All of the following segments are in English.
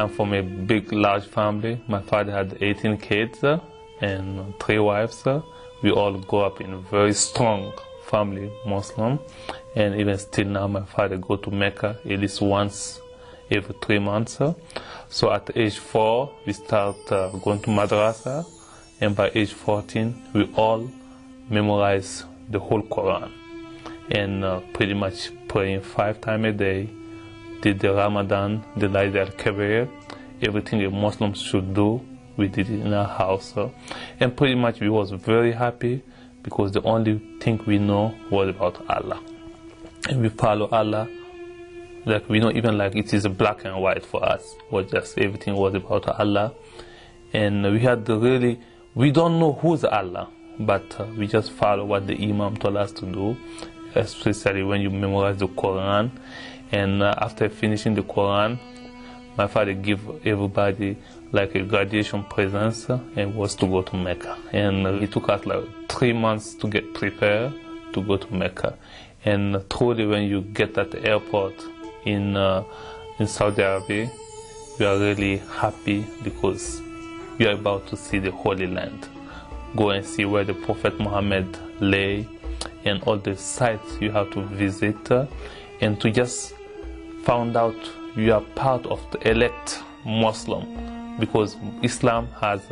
I'm from a big, large family. My father had 18 kids and 3 wives. We all grew up in a very strong family, Muslim. And even still now, my father goes to Mecca at least once every 3 months. So at age 4, we start going to Madrasah. And by age 14, we all memorize the whole Quran. And pretty much praying 5 times a day. Did the Ramadan, the Eid al-Kabir, everything a Muslim should do, we did it in our house. And pretty much we was very happy because the only thing we know was about Allah. And we follow Allah, like we know even like it is black and white for us. Was just everything was about Allah. And we had really, we don't know who's Allah, but we just follow what the Imam told us to do, especially when you memorize the Quran. And after finishing the Quran, my father gave everybody like a graduation present and was to go to Mecca. And it took us like 3 months to get prepared to go to Mecca. And truly, when you get at the airport in Saudi Arabia, you are really happy because you are about to see the Holy Land. Go and see where the Prophet Muhammad lay and all the sites you have to visit. And to just found out you are part of the elect Muslim, because Islam has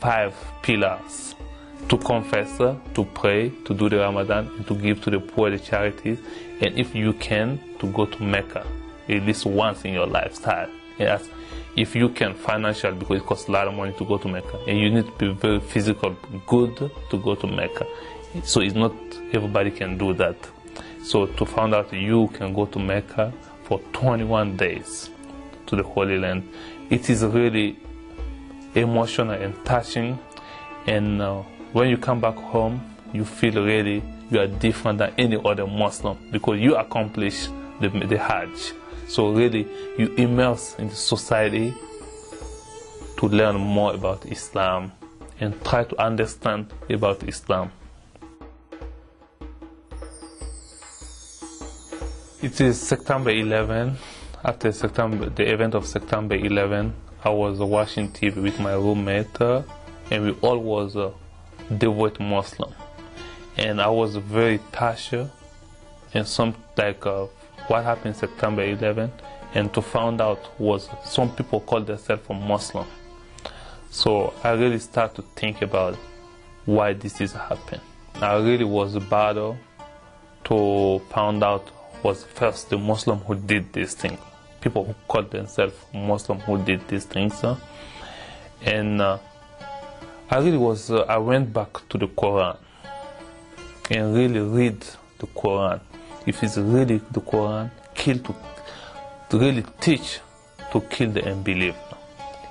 5 pillars: to confess, to pray, to do the Ramadan, and to give to the poor, the charities, and if you can, to go to Mecca at least once in your lifetime. Yes, if you can financially, because it costs a lot of money to go to Mecca, and you need to be very physical good to go to Mecca. So it's not everybody can do that. So to find out you can go to Mecca for 21 days to the Holy Land, it is really emotional and touching. And when you come back home, you feel really you are different than any other Muslim because you accomplish the Hajj. So really you immerse in the society to learn more about Islam and try to understand about Islam. It is September 11. After the event of September 11, I was watching TV with my roommate, and we all was devout Muslim. And I was very touched, and some like what happened September 11, and to find out was some people call themselves a Muslim. So I really start to think about why this is happening. I really was a battle to find out. Was first the Muslim who did these things. People who called themselves Muslim who did these things. And I really was, I went back to the Quran and really read the Quran. If it's really the Quran, to really teach to kill the unbeliever.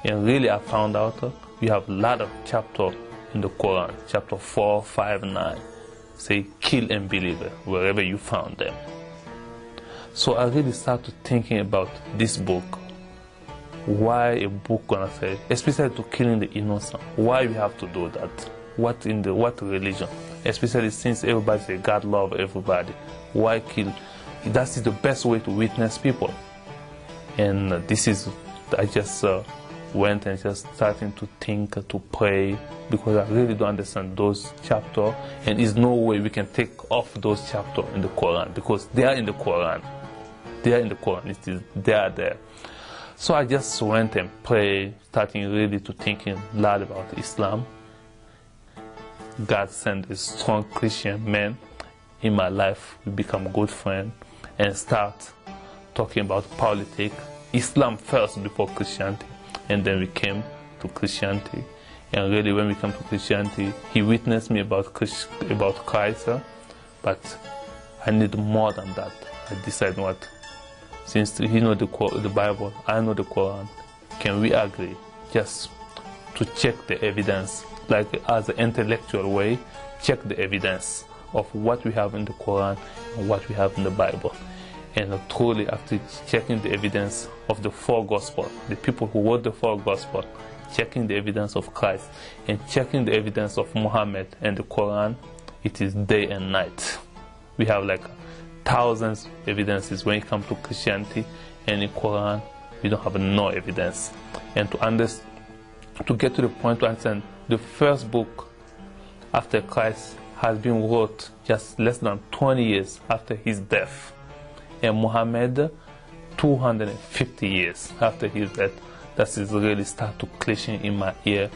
And really I found out we have a lot of chapters in the Quran, chapter 4, 5, 9, say kill unbeliever wherever you found them. So I really started thinking about this book. Why a book gonna say, especially to killing the innocent? Why we have to do that? What in the what religion? Especially since everybody say God love everybody. Why kill? That is the best way to witness people. And this is, I just went and just starting to think, to pray, because I really don't understand those chapters, and there's no way we can take off those chapters in the Quran because they are in the Quran. They are in the Quran. It is, they are there. So I just went and prayed, starting really to thinking a lot about Islam. God sent a strong Christian man in my life. We become good friends and start talking about politics, Islam first before Christianity. And then we came to Christianity, and really when we come to Christianity, he witnessed me about Christ, but I need more than that. I decided what, since he knows the Bible, I know the Quran, can we agree just to check the evidence, like as an intellectual way, check the evidence of what we have in the Quran and what we have in the Bible. And truly, after checking the evidence of the 4 Gospels, the people who wrote the 4 Gospels, checking the evidence of Christ, and checking the evidence of Muhammad and the Quran, it is day and night. We have like thousands of evidences when it comes to Christianity and the Quran. you don't have no evidence. And to get to the point to understand, the first book after Christ has been wrote just less than 20 years after his death, and Muhammad 250 years after his death. That is really start to clashing in my ear,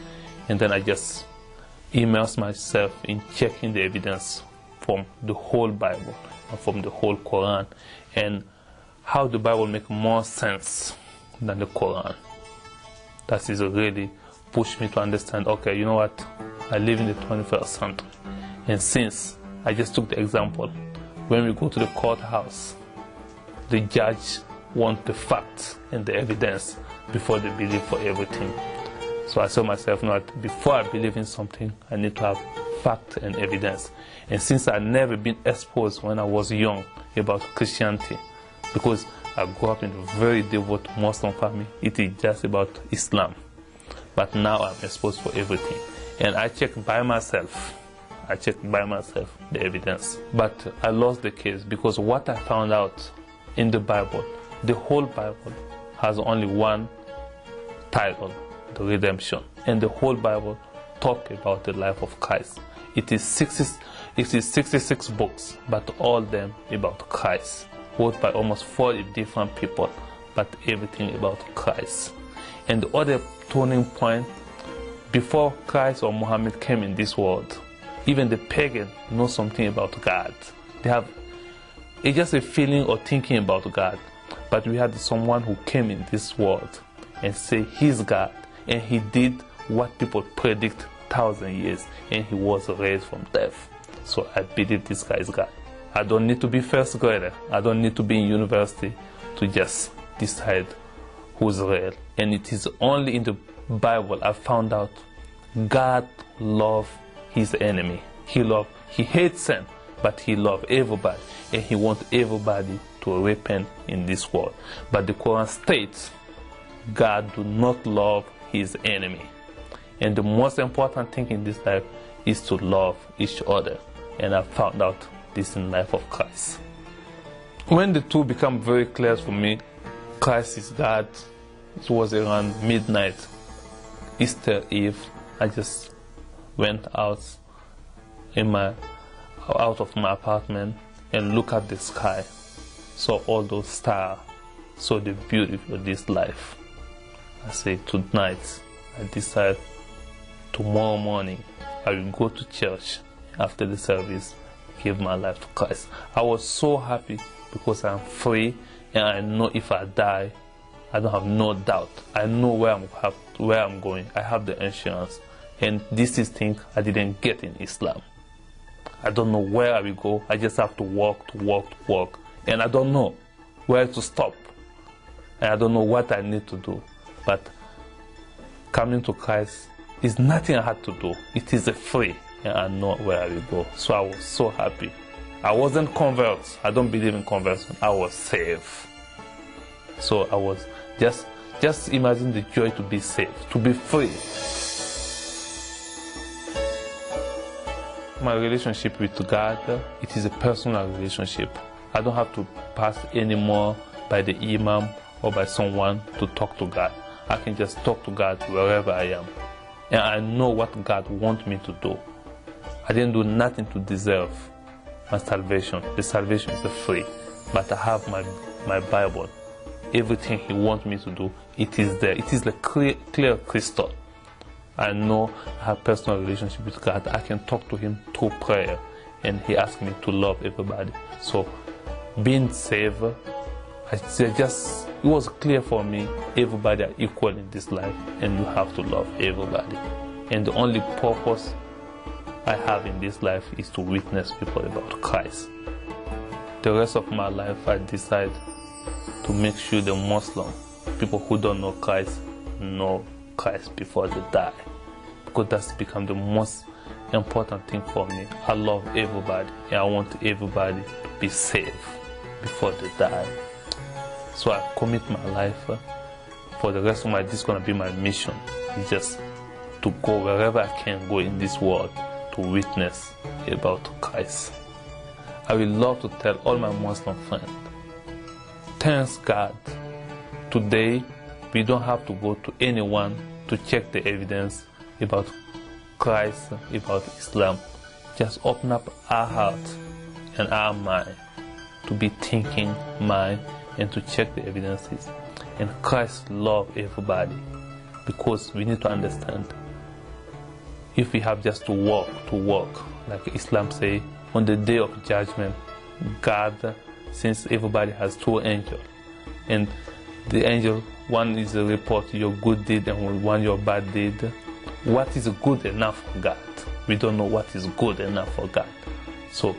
and then I just immerse myself in checking the evidence from the whole Bible and from the whole Quran, and how the Bible makes more sense than the Quran. That is really pushed me to understand, okay, you know what, I live in the 21st century. And since I just took the example, when we go to the courthouse, the judge wants the facts and the evidence before they believe for everything. So I saw myself, you know what, before I believe in something, I need to have fact and evidence. And since I've never been exposed when I was young about Christianity, because I grew up in a very devout Muslim family, it is just about Islam. But now I'm exposed for everything. And I checked by myself the evidence. But I lost the case, because what I found out in the Bible, the whole Bible has only one title, the redemption. And the whole Bible talks about the life of Christ. It is 66 books, but all of them about Christ. Wrote by almost 40 different people, but everything about Christ. And the other turning point, before Christ or Muhammad came in this world, even the pagan know something about God. They have, it's just a feeling or thinking about God. But we had someone who came in this world and say he's God, and he did what people predict 1,000 years, and he was raised from death. So I believe this guy is God. I don't need to be first grader. I don't need to be in university to just decide who's real. And it is only in the Bible I found out God loved his enemy. He hates sin, but he loves everybody, and he wants everybody to repent in this world. But the Quran states God do not love his enemy. And the most important thing in this life is to love each other. And I found out this in the life of Christ. When the two become very clear for me, Christ is God, it was around midnight, Easter Eve. I just went out of my apartment and look at the sky, saw all those stars, saw the beauty of this life. I say, tonight, I decide tomorrow morning I will go to church after the service, give my life to Christ. I was so happy because I'm free, and I know if I die, I don't have no doubt. I know where I'm going. I have the insurance, and this is thing I didn't get in Islam. I don't know where I will go. I just have to walk, and I don't know where to stop, and I don't know what I need to do. But coming to Christ is nothing I had to do. It is a free. And I know where I will go. So I was so happy. I wasn't converted. I don't believe in conversion. I was saved. So I was just imagine the joy to be saved, to be free. My relationship with God, it is a personal relationship. I don't have to pass anymore by the Imam or by someone to talk to God. I can just talk to God wherever I am. And I know what God wants me to do. I didn't do nothing to deserve my salvation. The salvation is free, but I have my Bible. Everything He wants me to do, it is there. It is like clear crystal. I know I have personal relationship with God. I can talk to Him through prayer, and He asks me to love everybody. So, being saved, it was clear for me. Everybody are equal in this life, and you have to love everybody. And the only purpose I have in this life is to witness people about Christ. The rest of my life I decide to make sure the Muslim, people who don't know Christ before they die. Because that's become the most important thing for me. I love everybody, and I want everybody to be saved before they die. So I commit my life for the rest of my life. This is going to be my mission. It's just to go wherever I can go in this world, to witness about Christ. I will love to tell all my Muslim friends, thanks God, today We don't have to go to anyone to check the evidence about Christ, about Islam. Just open up our heart and our mind to be thinking mind and to check the evidences. And Christ loves everybody, because we need to understand, if we have just to walk, like Islam say, on the day of judgment, God, since everybody has two angels, and the angel, one is a report your good deed and one your bad deed. What is good enough for God? We don't know what is good enough for God. So,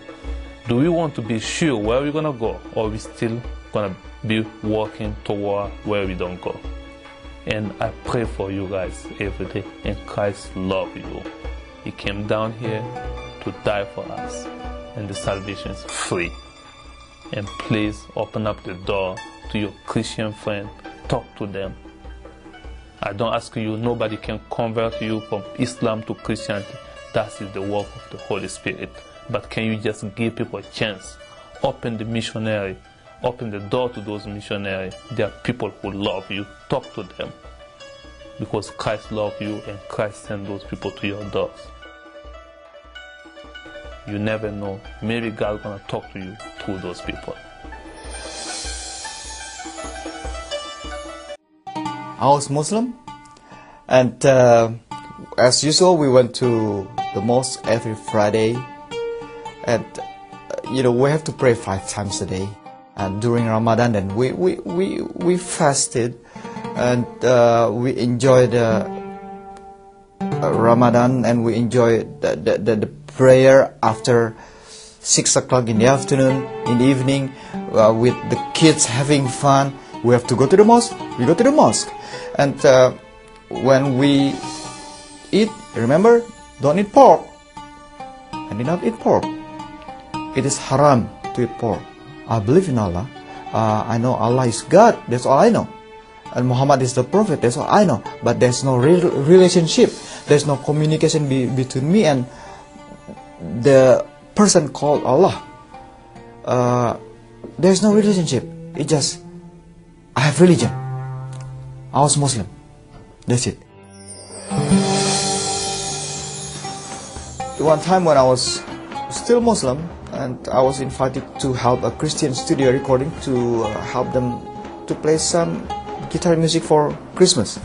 do we want to be sure where we're gonna go, or are we still gonna be walking toward where we don't go? And I pray for you guys every day, and Christ loves you. He came down here to die for us, and the salvation is free. And please open up the door to your Christian friend. Talk to them. I don't ask you, nobody can convert you from Islam to Christianity. That is the work of the Holy Spirit. But can you just give people a chance? Open the missionary. Open the door to those missionaries. There are people who love you. Talk to them. Because Christ loves you, and Christ sent those people to your doors. You never know. Maybe God is going to talk to you through those people. I was Muslim, and as usual, we went to the mosque every Friday, and we have to pray 5 times a day. And during Ramadan, then we fasted, and we enjoyed Ramadan, and we enjoyed the prayer after 6 o'clock in the afternoon, in the evening, with the kids having fun. We have to go to the mosque. We go to the mosque, and when we eat, remember, don't eat pork. I did not eat pork. It is haram to eat pork. I believe in Allah. I know Allah is God. That's all I know. And Muhammad is the prophet. That's all I know. But there's no real relationship. There's no communication between me and the person called Allah. There's no relationship. It just, I have religion. I was Muslim. That's it. One time when I was still Muslim, and I was invited to help a Christian studio recording, to help them to play some guitar music for Christmas.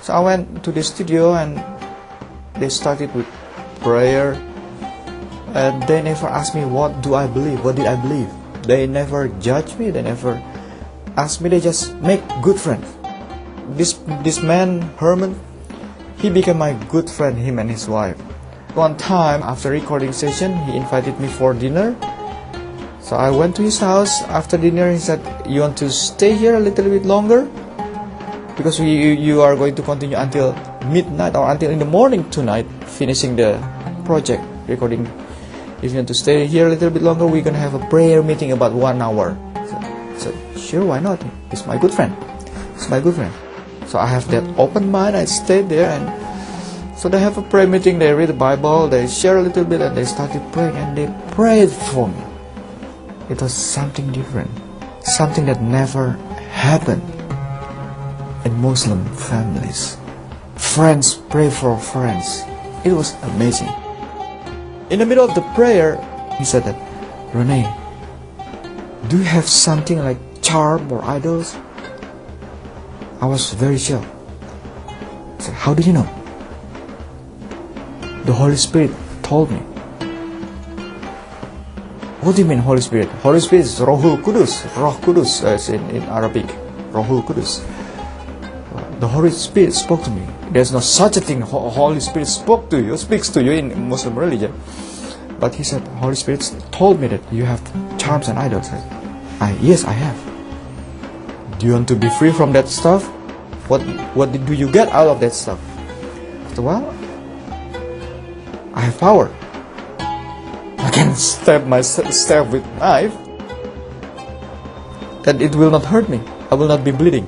So I went to the studio, and they started with prayer, and they never asked me what do I believe, what did I believe. They never judged me, they never asked me, they just make good friends. This man, Herman, he became my good friend, him and his wife. One time, after recording session, he invited me for dinner. So I went to his house. After dinner, he said, "You want to stay here a little bit longer? Because you are going to continue until midnight or until in the morning tonight, finishing the project, recording. If you want to stay here a little bit longer, we're going to have a prayer meeting about 1 hour. So I said, "Sure, why not? He's my good friend. He's my good friend." So I have that open mind. I stayed there, and so they have a prayer meeting, they read the Bible, they share a little bit, and they started praying, and they prayed for me. It was something different, something that never happened in Muslim families. Friends pray for friends. It was amazing. In the middle of the prayer, he said that, "Rene, do you have something like charm or idols?" I was very sure. I said, "How do you know?" "The Holy Spirit told me." "What do you mean Holy Spirit?" "Holy Spirit is Rohul Kudus." Roh Kudus is in Arabic. Rohul Kudus. "The Holy Spirit spoke to me." There's no such a thing. Holy Spirit spoke to you, speaks to you in Muslim religion. But he said, "Holy Spirit told me that you have charms and idols." Yes, I have. "Do you want to be free from that stuff? What do you get out of that stuff?" I said, "Well, I have power. I can stab myself with knife, that it will not hurt me. I will not be bleeding."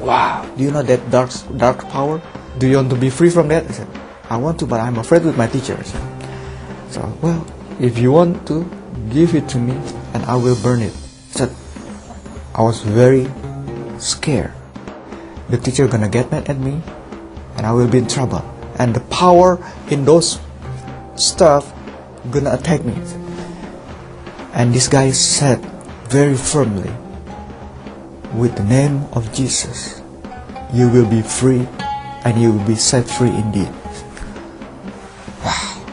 "Wow, do you know that dark power? Do you want to be free from that?" I said, "I want to, but I'm afraid with my teacher." So, "Well, if you want to, give it to me, and I will burn it." I said, I was very scared. The teacher gonna get mad at me and I will be in trouble. And the power in those stuff gonna attack me. And this guy said very firmly, with the name of Jesus, you will be free and you will be set free indeed. Wow.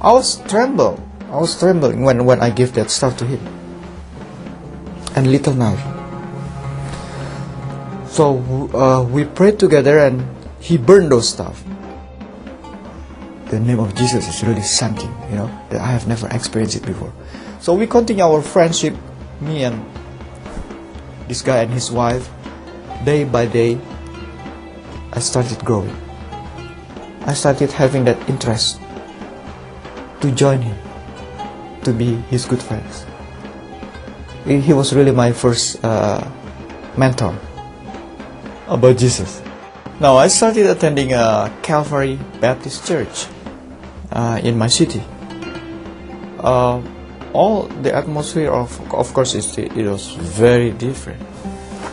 I was trembling when I gave that stuff to him. And little now. So we prayed together and he burned those stuff. The name of Jesus is really something, you know, that I have never experienced it before. So we continue our friendship, me and this guy and his wife. Day by day, I started growing. I started having that interest to join him, to be his good friends. He was really my first mentor about Jesus. Now I started attending a Calvary Baptist Church in my city. All the atmosphere of course, it was very different,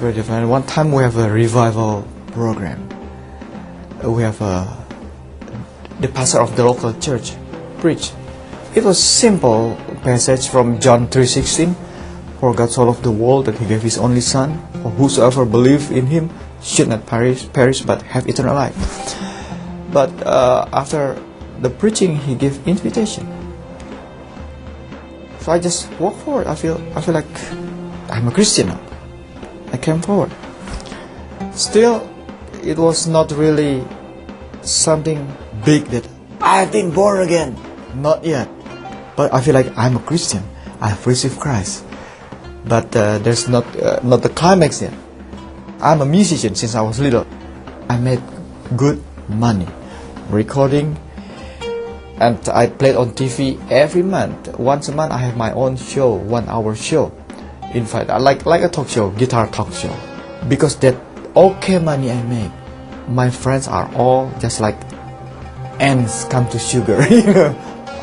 very different. One time we have a revival program. We have the pastor of the local church preach. It was simple passage from John 3:16. For God so loved the world that He gave His only Son, for whosoever believes in Him should not perish but have eternal life. But after the preaching, he gave invitation. So I just walk forward. I feel like I'm a Christian now. I came forward. Still, it was not really something big that I've been born again. Not yet. But I feel like I'm a Christian. I've received Christ. But there's not the climax yet. I'm a musician since I was little. I made good money recording, and I played on TV every month. Once a month I have my own show, 1 hour show. In fact, I like a talk show, guitar talk show. Because that okay money I make, my friends are all just like ants come to sugar.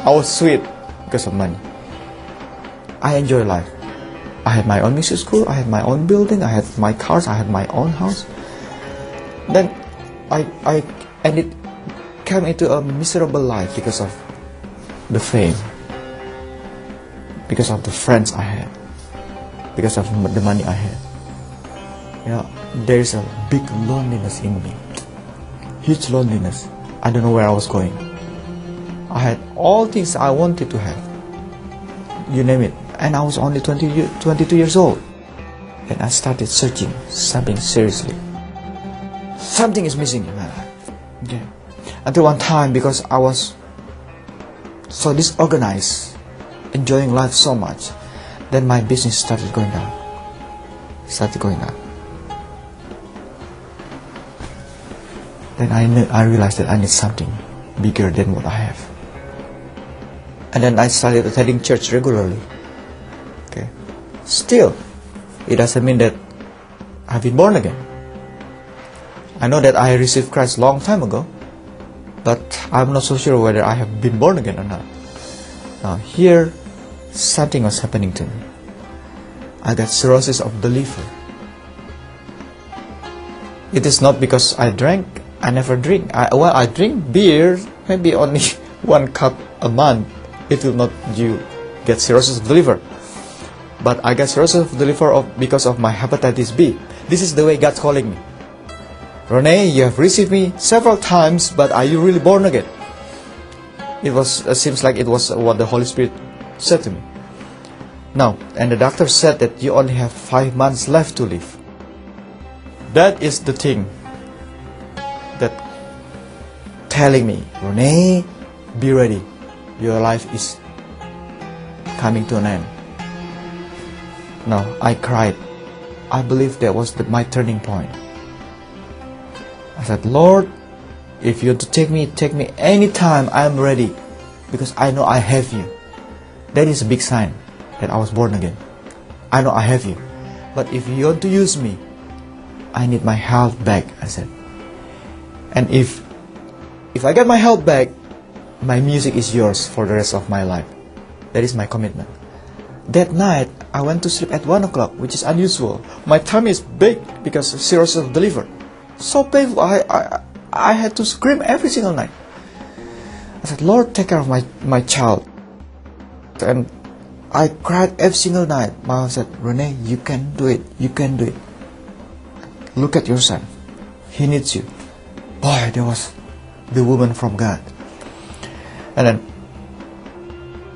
I was sweet because of money. I enjoy life. I had my own music school, I had my own building, I had my cars, I had my own house. Then and it came into a miserable life because of the fame, because of the friends I had, because of the money I had. You know, there is a big loneliness in me, huge loneliness. I don't know where I was going. I had all things I wanted to have, you name it. And I was only 22 years old. And I started searching something seriously. Something is missing in my life. Okay. Until one time, because I was so disorganized, enjoying life so much, then my business started going down. Then I realized that I need something bigger than what I have. And then I started attending church regularly. Still, it doesn't mean that I've been born again. I know that I received Christ a long time ago, but I'm not so sure whether I have been born again or not. Now here, something was happening to me. I got cirrhosis of the liver. It is not because I drank. I never drink. I drink beer, maybe only one cup a month. It will not you get cirrhosis of the liver. But I got cirrhosis of the liver because of my hepatitis B. This is the way God's calling me. Rene, you have received me several times, but are you really born again? It was, seems like it was what the Holy Spirit said to me. Now, and the doctor said that you only have 5 months left to live. That is the thing that telling me, Rene, be ready. Your life is coming to an end. No, I cried. I believe that was my turning point. I said, Lord, if you want to take me anytime, I'm ready. Because I know I have you. That is a big sign that I was born again. I know I have you. But if you want to use me, I need my health back, I said. And if I get my health back, my music is yours for the rest of my life. That is my commitment. That night, I went to sleep at 1 o'clock, which is unusual. My tummy is big because Syria delivered. So painful, I had to scream every single night. I said, Lord, take care of my child. And I cried every single night. My mom said, Rene, you can do it. You can do it. Look at your son. He needs you. Boy, there was the woman from God. And then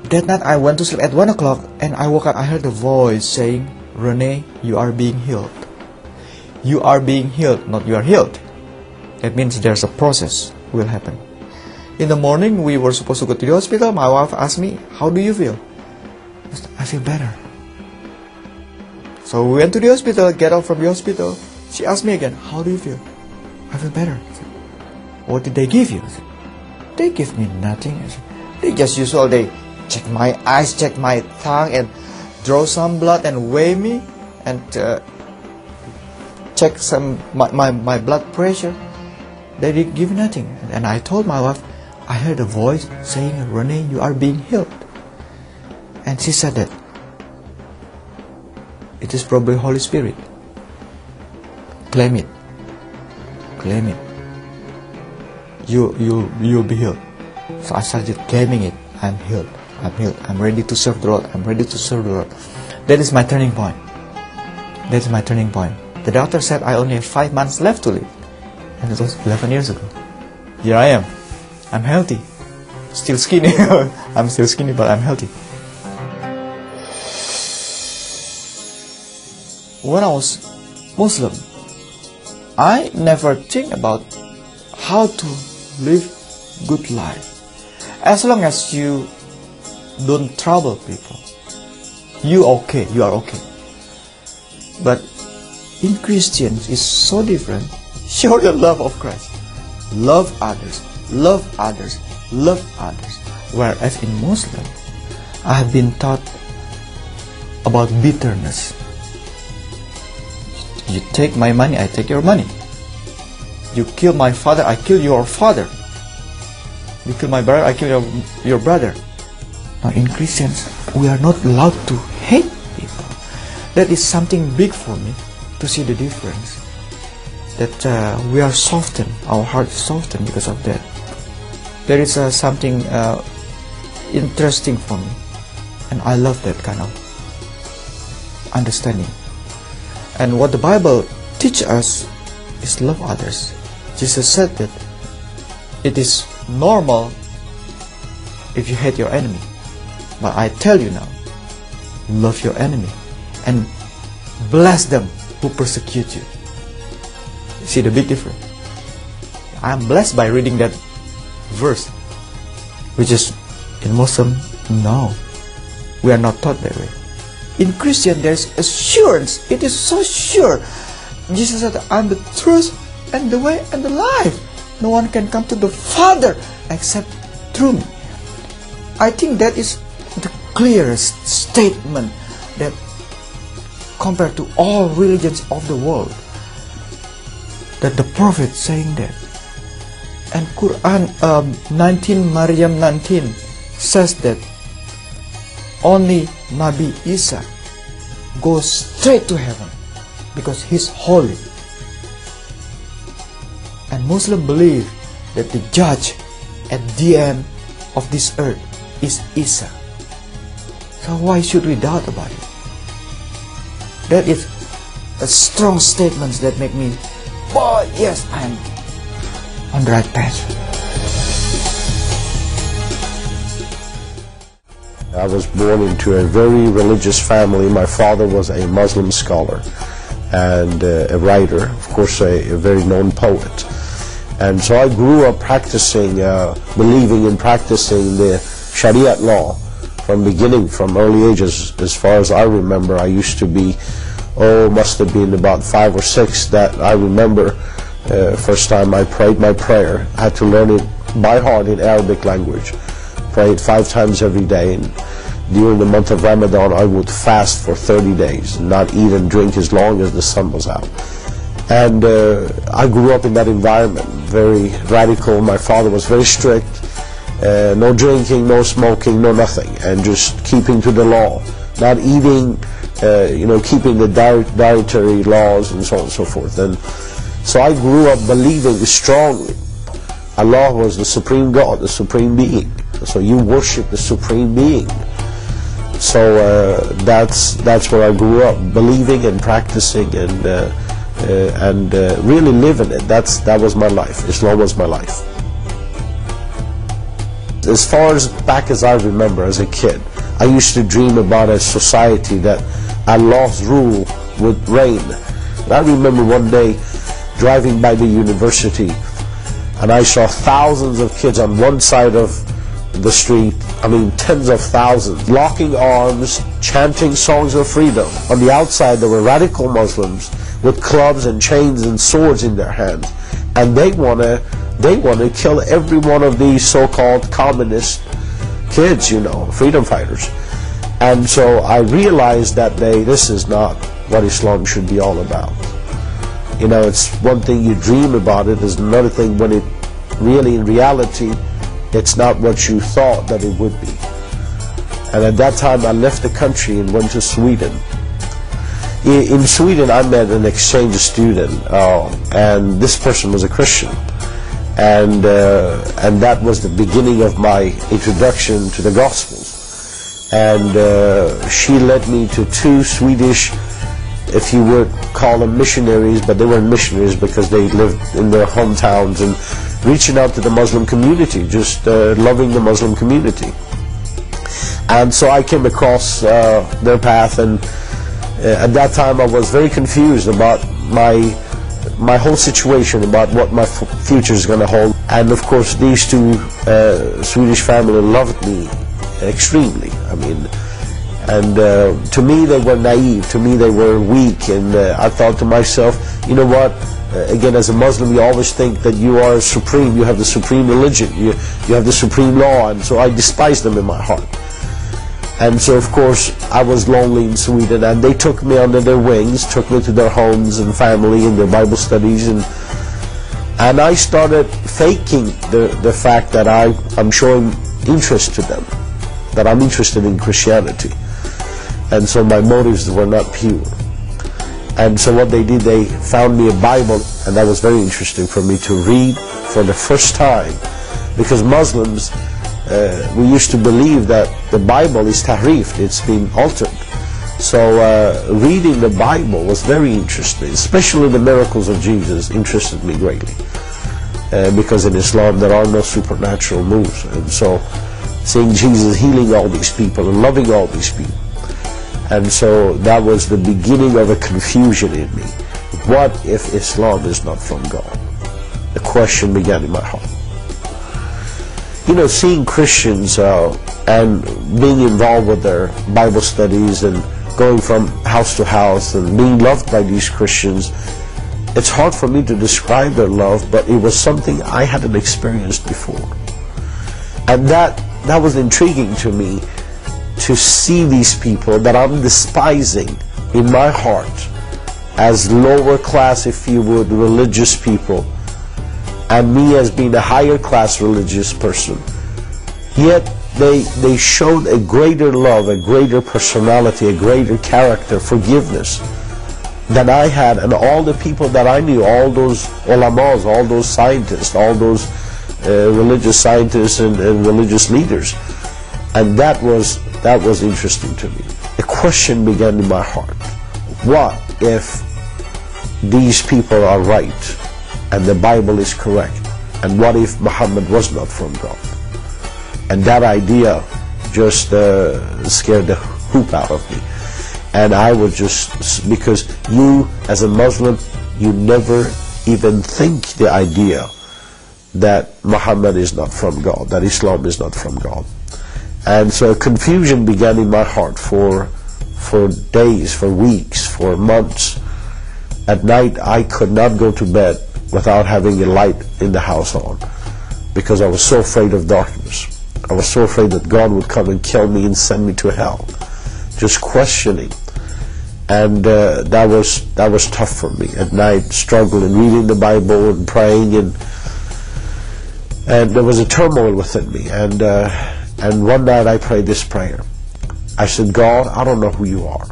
that night I went to sleep at 1 o'clock, and I woke up. I heard a voice saying, Rene, you are being healed. You are being healed, not you are healed. That means there's a process will happen. In the morning, we were supposed to go to the hospital. My wife asked me, how do you feel? I said, I feel better. So we went to the hospital, get out from the hospital. She asked me again, how do you feel? I feel better. I said, what did they give you? I said, they give me nothing. I said, they just usual, they check my eyes, check my tongue, and draw some blood and weigh me, and check some my blood pressure. They didn't give nothing. And I told my wife, I heard a voice saying, Rene, you are being healed. And she said that it is probably Holy Spirit. Claim it. Claim it. You'll be healed. So I started claiming it. I'm healed. I'm healed. I'm ready to serve the Lord. I'm ready to serve the Lord. That is my turning point. That is my turning point. The doctor said I only have 5 months left to live. And it was 11 years ago. Here I am. I'm healthy. Still skinny. I'm still skinny, but I'm healthy. When I was Muslim, I never think about how to live good life. As long as you don't trouble people, you okay, you are okay. But in Christians, it's so different. Show the love of Christ. Love others, love others, love others. Whereas in Muslim, I have been taught about bitterness. You take my money, I take your money. You kill my father, I kill your father. You kill my brother, I kill your brother. Now in Christians, we are not allowed to hate people. That is something big for me. To see the difference, that we are softened, our heart is softened because of that. There is something interesting for me, and I love that kind of understanding. And what the Bible teaches us is love others. Jesus said that it is normal if you hate your enemy, but I tell you now, love your enemy and bless them who persecute you. See the big difference. I am blessed by reading that verse, which is in Muslim, no, we are not taught that way. In Christian, there is assurance. It is so sure. Jesus said, I am the truth and the way and the life. No one can come to the Father except through me. I think that is the clearest statement that compared to all religions of the world, that the Prophet saying that. And Quran 19, Maryam 19 says that only Nabi Isa goes straight to heaven because he's holy. And Muslims believe that the judge at the end of this earth is Isa. So why should we doubt about it? That is a strong statement that make me, boy, yes, I am on the right path. I was born into a very religious family. My father was a Muslim scholar and a writer, of course, a very known poet. And so I grew up practicing, believing and practicing the Shariat law. From beginning, from early ages, as far as I remember, I used to be, must have been about 5 or 6 that I remember first time I prayed my prayer. I had to learn it by heart in Arabic language. Pray it 5 times every day, and during the month of Ramadan I would fast for 30 days, not eat and drink as long as the sun was out. And I grew up in that environment, very radical. My father was very strict. No drinking, no smoking, no nothing, and just keeping to the law, not eating, keeping the dietary laws and so on and so forth. And so I grew up believing strongly Allah was the supreme God, the supreme being. So you worship the supreme being. So that's where I grew up, believing and practicing and really living it. That was my life. Islam was my life. As far as back as I remember as a kid, I used to dream about a society that Allah's rule would reign. And I remember one day driving by the university, and I saw thousands of kids on one side of the street, I mean tens of thousands, locking arms, chanting songs of freedom. On the outside there were radical Muslims with clubs and chains and swords in their hands, and they want to kill every one of these so-called communist kids, you know, freedom fighters. And so I realized that this is not what Islam should be all about. You know, it's one thing you dream about it, is another thing when it really, in reality, it's not what you thought that it would be. And at that time I left the country and went to Sweden. In Sweden I met an exchange student, and this person was a Christian. And that was the beginning of my introduction to the Gospels. And she led me to two Swedish, if you would call them missionaries, but they weren't missionaries because they lived in their hometowns and reaching out to the Muslim community, just loving the Muslim community. And so I came across their path, and at that time I was very confused about my whole situation, about what my future is going to hold. And of course these two Swedish family loved me extremely. I mean, and to me they were naive, to me they were weak, and I thought to myself, you know what, again, as a Muslim you always think that you are supreme, you have the supreme religion, you have the supreme law, and so I despised them in my heart. And so of course I was lonely in Sweden, and they took me under their wings, took me to their homes and family and their Bible studies, and I started faking the fact that I'm showing interest to them, that I'm interested in Christianity. And so my motives were not pure. And so what they did, they found me a Bible, and that was very interesting for me to read for the first time, because Muslims, we used to believe that the Bible is tahreef, it's been altered. So reading the Bible was very interesting, especially the miracles of Jesus interested me greatly, because in Islam there are no supernatural moves, and so seeing Jesus healing all these people and loving all these people. And so that was the beginning of a confusion in me. What if Islam is not from God? The question began in my heart. You know, seeing Christians and being involved with their Bible studies and going from house to house and being loved by these Christians, it's hard for me to describe their love, but it was something I hadn't experienced before. And that was intriguing to me, to see these people that I'm despising in my heart as lower class, if you would, religious people, and me as being a higher class religious person. Yet they showed a greater love, a greater personality, a greater character, forgiveness than I had, and all the people that I knew, all those ulamas, all those scientists, all those religious scientists and religious leaders. And that was interesting to me. A question began in my heart. What if these people are right and the Bible is correct? And what if Muhammad was not from God? And that idea just scared the hoop out of me. And I was just, because you as a Muslim, you never even think the idea that Muhammad is not from God, that Islam is not from God. And so confusion began in my heart for days, for weeks, for months. At night I could not go to bed without having a light in the house on, because I was so afraid of darkness. I was so afraid that God would come and kill me and send me to hell, just questioning. And that was tough for me. At night, struggling, reading the Bible and praying, and there was a turmoil within me. And one night I prayed this prayer. I said, God, I don't know who you are.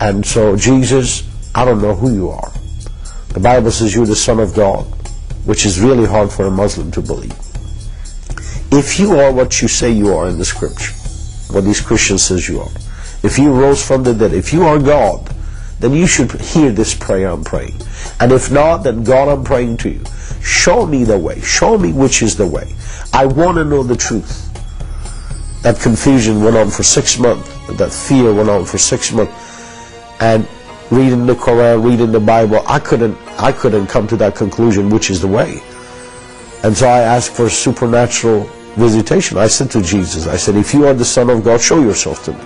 And so, Jesus, I don't know who you are. The Bible says you're the Son of God, which is really hard for a Muslim to believe. If you are what you say you are in the scripture, what these Christians says you are, if you rose from the dead, if you are God, then you should hear this prayer I'm praying. And if not, then God, I'm praying to you. Show me the way. Show me which is the way. I want to know the truth. That confusion went on for 6 months. That fear went on for 6 months. And reading the Quran, reading the Bible, I couldn't come to that conclusion, which is the way. And so I asked for a supernatural visitation. I said to Jesus, I said, if you are the Son of God, show yourself to me.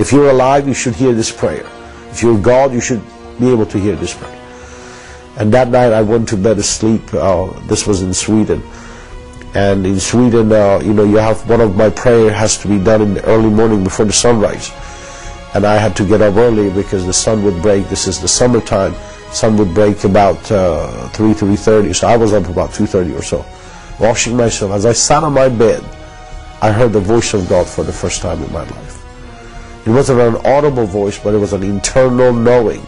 If you're alive, you should hear this prayer. If you're God, you should be able to hear this prayer. And that night I went to bed asleep. This was in Sweden. And in Sweden, you know, you have one of my prayer has to be done in the early morning before the sunrise. And I had to get up early because the sun would break. This is the summertime. Sun would break about 3:30. So I was up about 2:30 or so, washing myself. As I sat on my bed, I heard the voice of God for the first time in my life. It wasn't an audible voice, but it was an internal knowing.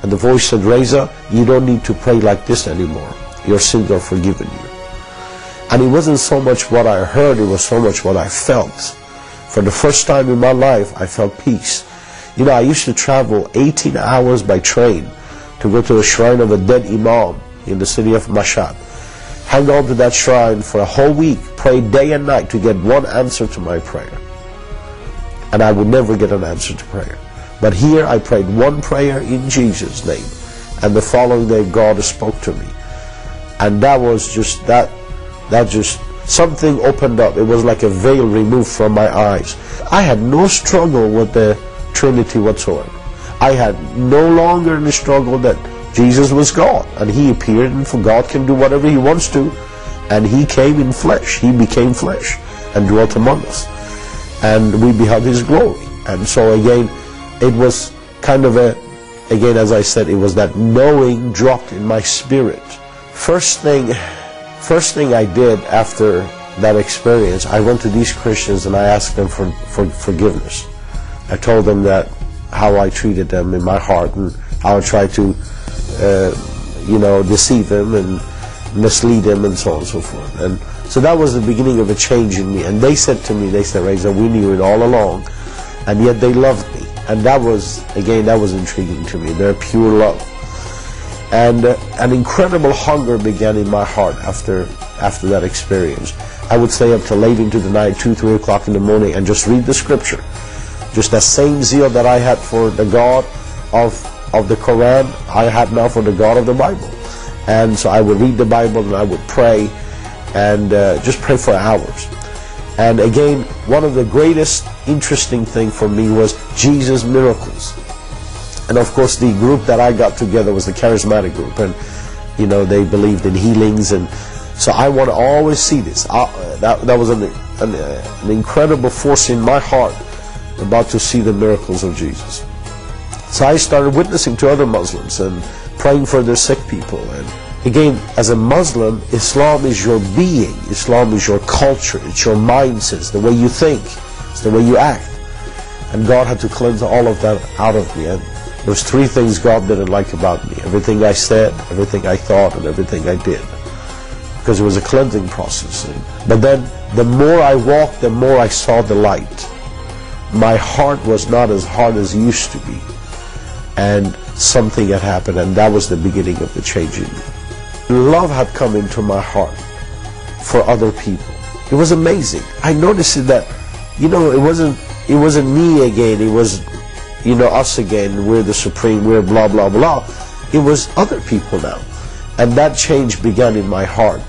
And the voice said, Reza, you don't need to pray like this anymore. Your sins are forgiven you. And it wasn't so much what I heard, it was so much what I felt. For the first time in my life, I felt peace. You know, I used to travel 18 hours by train to go to the shrine of a dead Imam in the city of Mashhad. Hang on to that shrine for a whole week, pray day and night to get one answer to my prayer. And I would never get an answer to prayer. But here I prayed one prayer in Jesus' name. And the following day, God spoke to me. And that was just, that just, something opened up. It was like a veil removed from my eyes. I had no struggle with the Trinity whatsoever. I had no longer any struggle that Jesus was God. And He appeared, and for God can do whatever He wants to. And He came in flesh. He became flesh and dwelt among us. And we beheld His glory. And so again, it was kind of a, again as I said, it was that knowing dropped in my spirit. First thing I did after that experience, I went to these Christians and I asked them for forgiveness. I told them that how I treated them in my heart and how I tried to, you know, deceive them and mislead them and so on and so forth. And so that was the beginning of a change in me. And they said to me, they said, Reza, we knew it all along, and yet they loved me. And that was, again, that was intriguing to me, their pure love. And an incredible hunger began in my heart after that experience. I would stay up till late into the night, 2, 3 o'clock in the morning, and just read the scripture. Just that same zeal that I had for the God of the Quran, I had now for the God of the Bible. And so I would read the Bible and I would pray, and just pray for hours. And again, one of the greatest interesting thing for me was Jesus' miracles. And of course the group that I got together was the charismatic group, and you know, they believed in healings, and so I want to always see this. That was an incredible force in my heart about to see the miracles of Jesus. So I started witnessing to other Muslims and praying for their sick people. And again, as a Muslim, Islam is your being, Islam is your culture, it's your mindset, the way you think, it's the way you act. And God had to cleanse all of that out of me. And there was 3 things God didn't like about me: everything I said, everything I thought, and everything I did. Because it was a cleansing process. But then, the more I walked, the more I saw the light. My heart was not as hard as it used to be. And something had happened, and that was the beginning of the change in me. Love had come into my heart for other people. It was amazing. I noticed that, you know, it wasn't me again, it was, you know, us again, we're the supreme, we're blah, blah, blah. It was other people now. And that change began in my heart,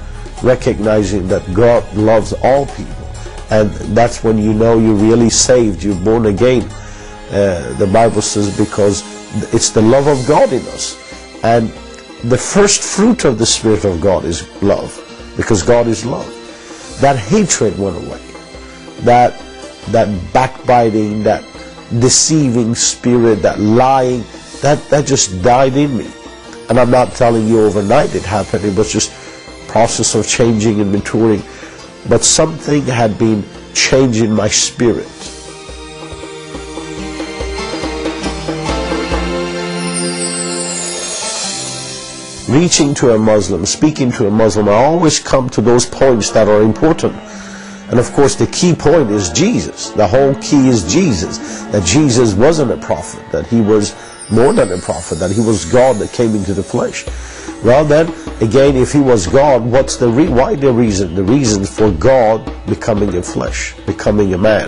recognizing that God loves all people. And that's when you know you're really saved, you're born again. The Bible says, because it's the love of God in us. And the first fruit of the Spirit of God is love, because God is love. That hatred went away. That backbiting, that deceiving spirit, that lying, that just died in me. And I'm not telling you overnight it happened, it was just a process of changing and maturing. But something had been changed in my spirit. reaching to a Muslim, speaking to a Muslim, I always come to those points that are important. And of course the key point is Jesus. The whole key is Jesus. That Jesus wasn't a prophet, that he was more than a prophet, that he was God that came into the flesh. Well then, again, if he was God, what's the why the reason? The reason for God becoming a flesh, becoming a man.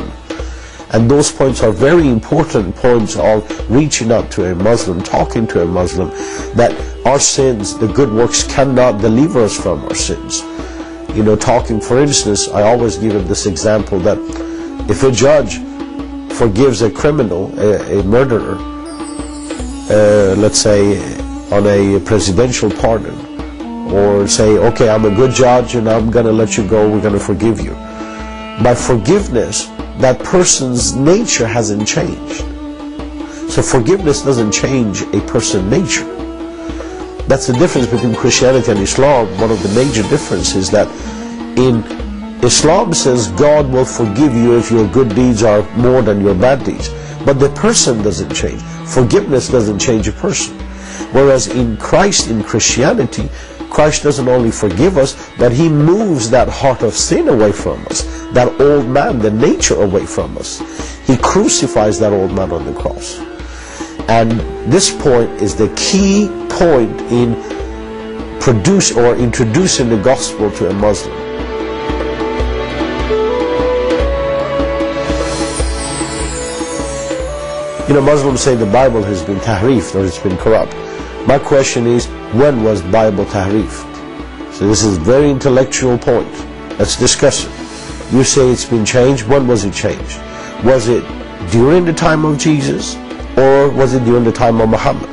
And those points are very important points of reaching out to a Muslim, talking to a Muslim, that our sins, the good works cannot deliver us from our sins. You know, talking, for instance, I always give him this example that if a judge forgives a criminal, a murderer, let's say on a presidential pardon, or say, okay, I'm a good judge and I'm going to let you go, we're going to forgive you. By forgiveness, that person's nature hasn't changed. So forgiveness doesn't change a person's nature. That's the difference between Christianity and Islam. One of the major differences is that in Islam says God will forgive you if your good deeds are more than your bad deeds. But the person doesn't change. Forgiveness doesn't change a person. Whereas in Christ, in Christianity, Christ doesn't only forgive us, but he moves that heart of sin away from us, that old man, the nature away from us. He crucifies that old man on the cross. And this point is the key point in introducing the gospel to a Muslim. You know, Muslims say the Bible has been tahreefed or it's been corrupt. My question is, when was the Bible tahreefed? So this is a very intellectual point. Let's discuss it. You say it's been changed. When was it changed? Was it during the time of Jesus? Or was it during the time of Muhammad?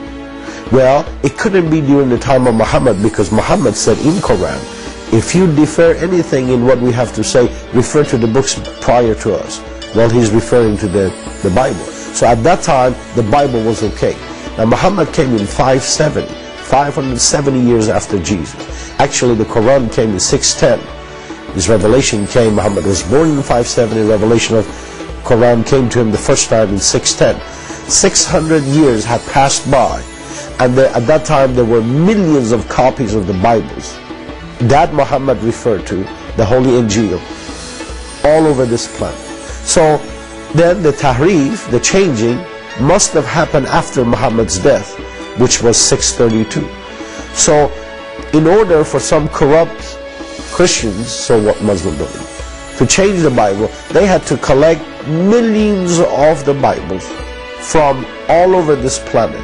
Well, it couldn't be during the time of Muhammad, because Muhammad said in Quran, if you defer anything in what we have to say, refer to the books prior to us. Well, he's referring to the Bible. So at that time, the Bible was okay. Now, Muhammad came in 570 years after Jesus. Actually, the Quran came in 610. His revelation came, Muhammad was born in 570, revelation of Quran came to him the first time in 610. 600 years had passed by, and at that time there were millions of copies of the Bibles that Muhammad referred to, the Holy Injil, all over this planet. So then the tahreef, the changing, must have happened after Muhammad's death, which was 632. So in order for some corrupt Christians, so what Muslim believe, to change the Bible, they had to collect millions of the Bibles from all over this planet,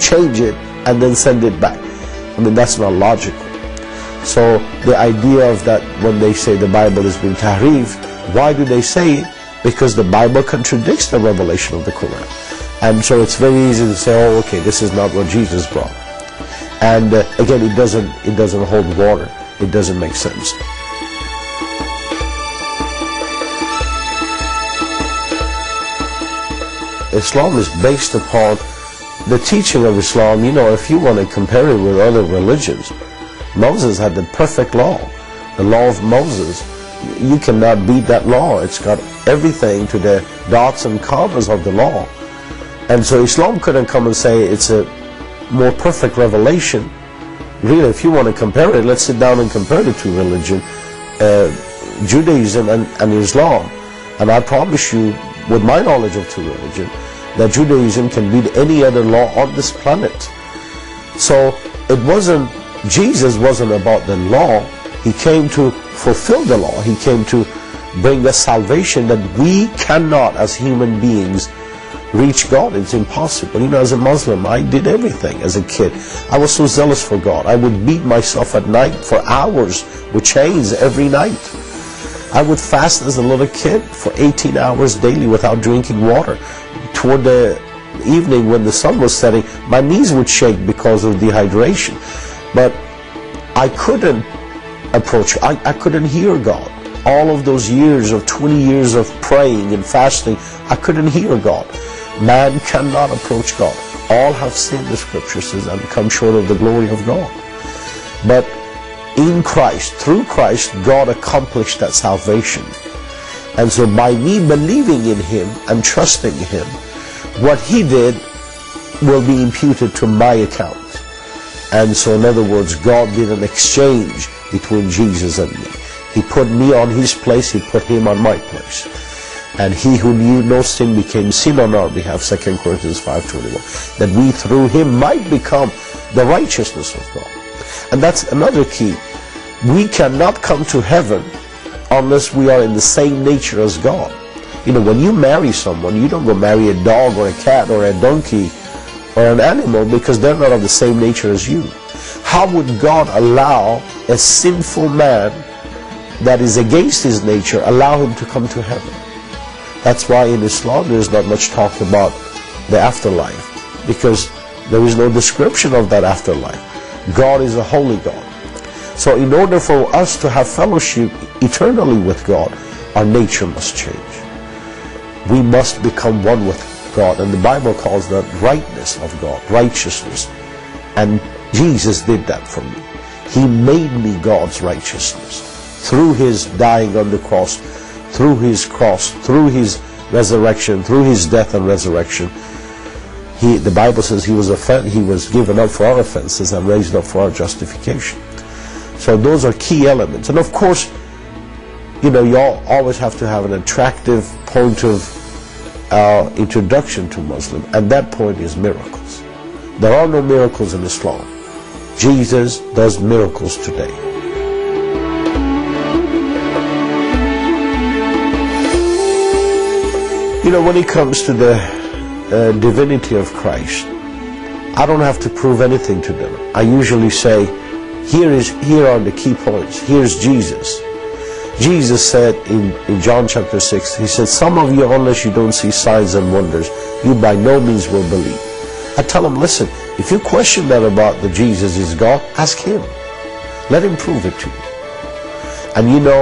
change it, and then send it back. I mean, that's not logical. So the idea of that, when they say the Bible has been tahreef, why do they say it? Because the Bible contradicts the revelation of the Quran. And so it's very easy to say, oh, okay, this is not what Jesus brought. And again, it doesn't hold water. It doesn't make sense. Islam is based upon the teaching of Islam. You know, if you want to compare it with other religions, Moses had the perfect law, the law of Moses. You cannot beat that law. It's got everything to the dots and commas of the law. And so Islam couldn't come and say it's a more perfect revelation. Really, if you want to compare it, let's sit down and compare the two religions, Judaism and Islam. And I promise you, with my knowledge of two religions, that Judaism can beat any other law on this planet. So it wasn't, Jesus wasn't about the law. He came to fulfill the law. He came to bring us salvation that we cannot, as human beings, reach God. It's impossible. You know, as a Muslim, I did everything as a kid. I was so zealous for God. I would beat myself at night for hours with chains every night. I would fast as a little kid for 18 hours daily without drinking water. Toward the evening when the sun was setting, my knees would shake because of dehydration. But I couldn't approach, I couldn't hear God. All of those years of 20 years of praying and fasting, I couldn't hear God. Man cannot approach God. All have sinned, the scripture says, and come short of the glory of God. But in Christ, through Christ, God accomplished that salvation. And so by me believing in Him and trusting Him, what He did will be imputed to my account. And so in other words, God did an exchange between Jesus and me. He put me on his place, he put him on my place. And he who knew no sin became sin on our behalf, 2 Corinthians 5:21. That we through him might become the righteousness of God. And that's another key. We cannot come to heaven unless we are in the same nature as God. You know, when you marry someone, you don't go marry a dog or a cat or a donkey or an animal, because they're not of the same nature as you. How would God allow a sinful man that is against his nature, allow him to come to heaven? That's why in Islam there is not much talk about the afterlife, because there is no description of that afterlife. God is a holy God. So in order for us to have fellowship eternally with God, our nature must change. We must become one with God, and the Bible calls that rightness of God, righteousness. And Jesus did that for me. He made me God's righteousness through his dying on the cross, through his resurrection, through his death and resurrection. The Bible says he was given up for our offenses and raised up for our justification. So those are key elements. And of course, you know, you always have to have an attractive point of introduction to Muslim, and that point is miracles. There are no miracles in Islam. Jesus does miracles today. You know, when it comes to the divinity of Christ, I don't have to prove anything to them. I usually say, here are the key points. Here's Jesus. Jesus said in John chapter 6, he said, some of you, unless you don't see signs and wonders, you by no means will believe. I tell them, listen, if you question that about the Jesus is God, ask him. Let him prove it to you. And you know,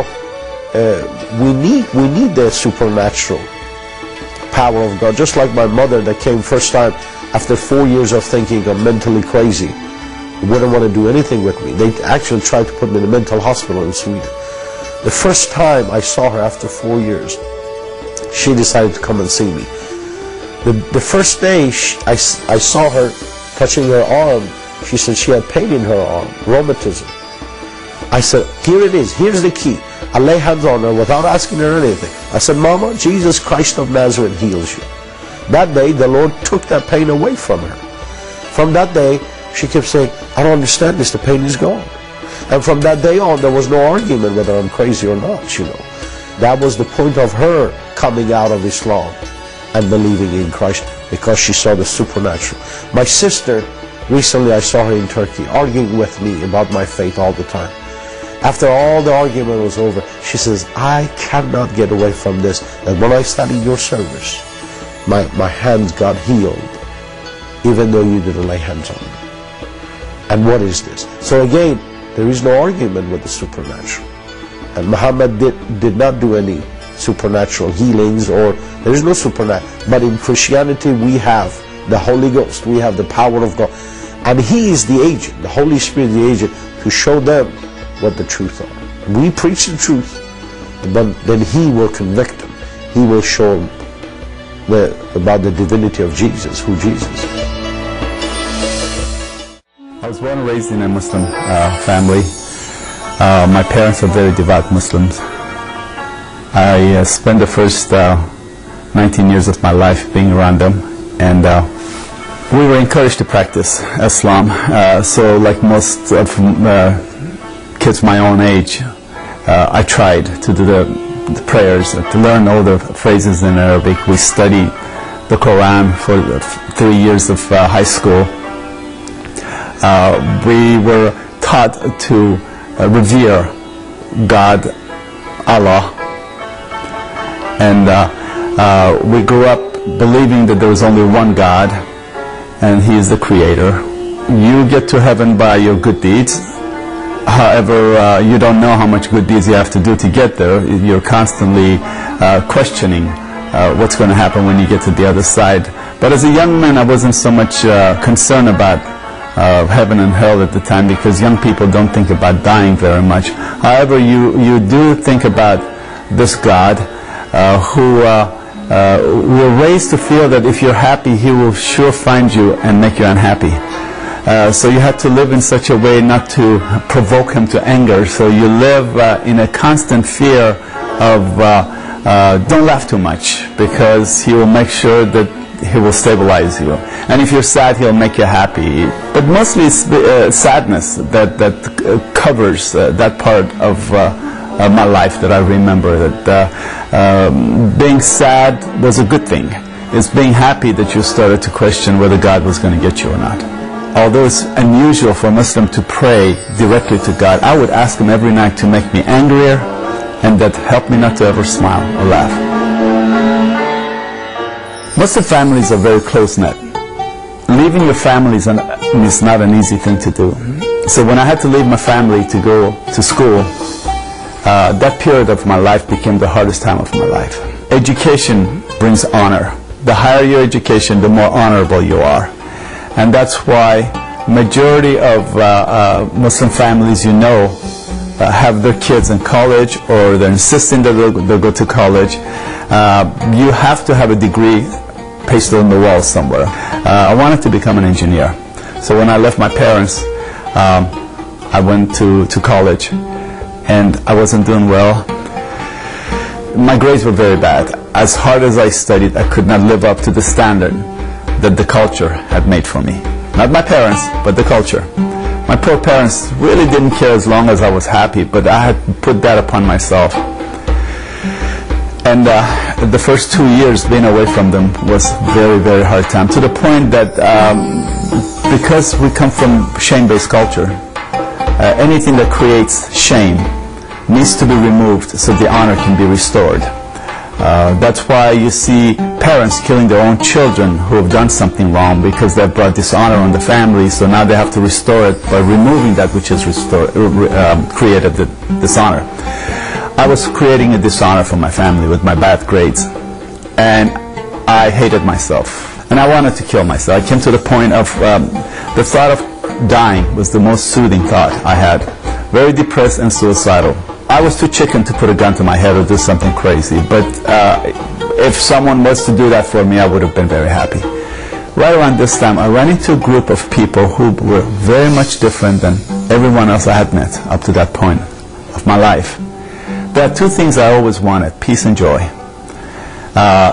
we need the supernatural power of God, just like my mother that came first time after 4 years of thinking I'm mentally crazy. They wouldn't want to do anything with me. They actually tried to put me in a mental hospital in Sweden. The first time I saw her after 4 years, she decided to come and see me. The first day I saw her, touching her arm, she said she had pain in her arm, rheumatism. I said, here it is, here's the key. I lay hands on her without asking her anything. I said, Mama, Jesus Christ of Nazareth heals you. That day, the Lord took that pain away from her. From that day, she kept saying, I don't understand this, the pain is gone. And from that day on, there was no argument whether I'm crazy or not, you know. That was the point of her coming out of Islam and believing in Christ, because she saw the supernatural. My sister, recently I saw her in Turkey, arguing with me about my faith all the time. After all the argument was over, she says, I cannot get away from this, that when I studied your service, my hands got healed, even though you didn't lay hands on me. And what is this? So again, there is no argument with the supernatural. And Muhammad did not do any supernatural healings, or there is no supernatural. But in Christianity, we have the Holy Ghost, we have the power of God. And he is the agent, the Holy Spirit is the agent, to show them what the truth are. We preach the truth, but then he will convict them. He will show them about the divinity of Jesus, who Jesus is. I was born and raised in a Muslim family. My parents are very devout Muslims. I spent the first 19 years of my life being around them, and we were encouraged to practice Islam. So like most of kids my own age, I tried to do the prayers, to learn all the phrases in Arabic. We studied the Quran for 3 years of high school. We were taught to revere God, Allah, and we grew up believing that there was only one God, and He is the Creator. You get to heaven by your good deeds. However, you don't know how much good deeds you have to do to get there. You're constantly questioning what's going to happen when you get to the other side. But as a young man, I wasn't so much concerned about heaven and hell at the time, because young people don't think about dying very much. However, you do think about this God who we're raised to feel that if you're happy, He will sure find you and make you unhappy. So you have to live in such a way not to provoke him to anger. So you live in a constant fear of don't laugh too much, because he will make sure that he will stabilize you. And if you're sad, he'll make you happy. But mostly it's the, sadness that covers that part of my life that I remember. That being sad was a good thing. It's being happy that you started to question whether God was going to get you or not. Although it's unusual for a Muslim to pray directly to God, I would ask him every night to make me angrier, and that helped me not to ever smile or laugh. Most of the families are very close-knit. Leaving your family is not an easy thing to do. So when I had to leave my family to go to school, that period of my life became the hardest time of my life. Education brings honor. The higher your education, the more honorable you are. And that's why majority of Muslim families, you know, have their kids in college, or they're insisting that they'll go to college. You have to have a degree pasted on the wall somewhere. I wanted to become an engineer. So when I left my parents, I went to college, and I wasn't doing well. My grades were very bad. As hard as I studied, I could not live up to the standard that the culture had made for me. Not my parents, but the culture. My poor parents really didn't care as long as I was happy, but I had put that upon myself. And the first 2 years being away from them was very, very hard time, to the point that because we come from shame-based culture, anything that creates shame needs to be removed so the honor can be restored. That's why you see parents killing their own children who have done something wrong, because they've brought dishonor on the family, so now they have to restore it by removing that which has created the dishonor. I was creating a dishonor for my family with my bad grades, and I hated myself, and I wanted to kill myself. I came to the point of the thought of dying was the most soothing thought I had. Very depressed and suicidal. I was too chicken to put a gun to my head or do something crazy, but if someone was to do that for me, I would have been very happy. Right around this time, I ran into a group of people who were very much different than everyone else I had met up to that point of my life. There are two things I always wanted: peace and joy.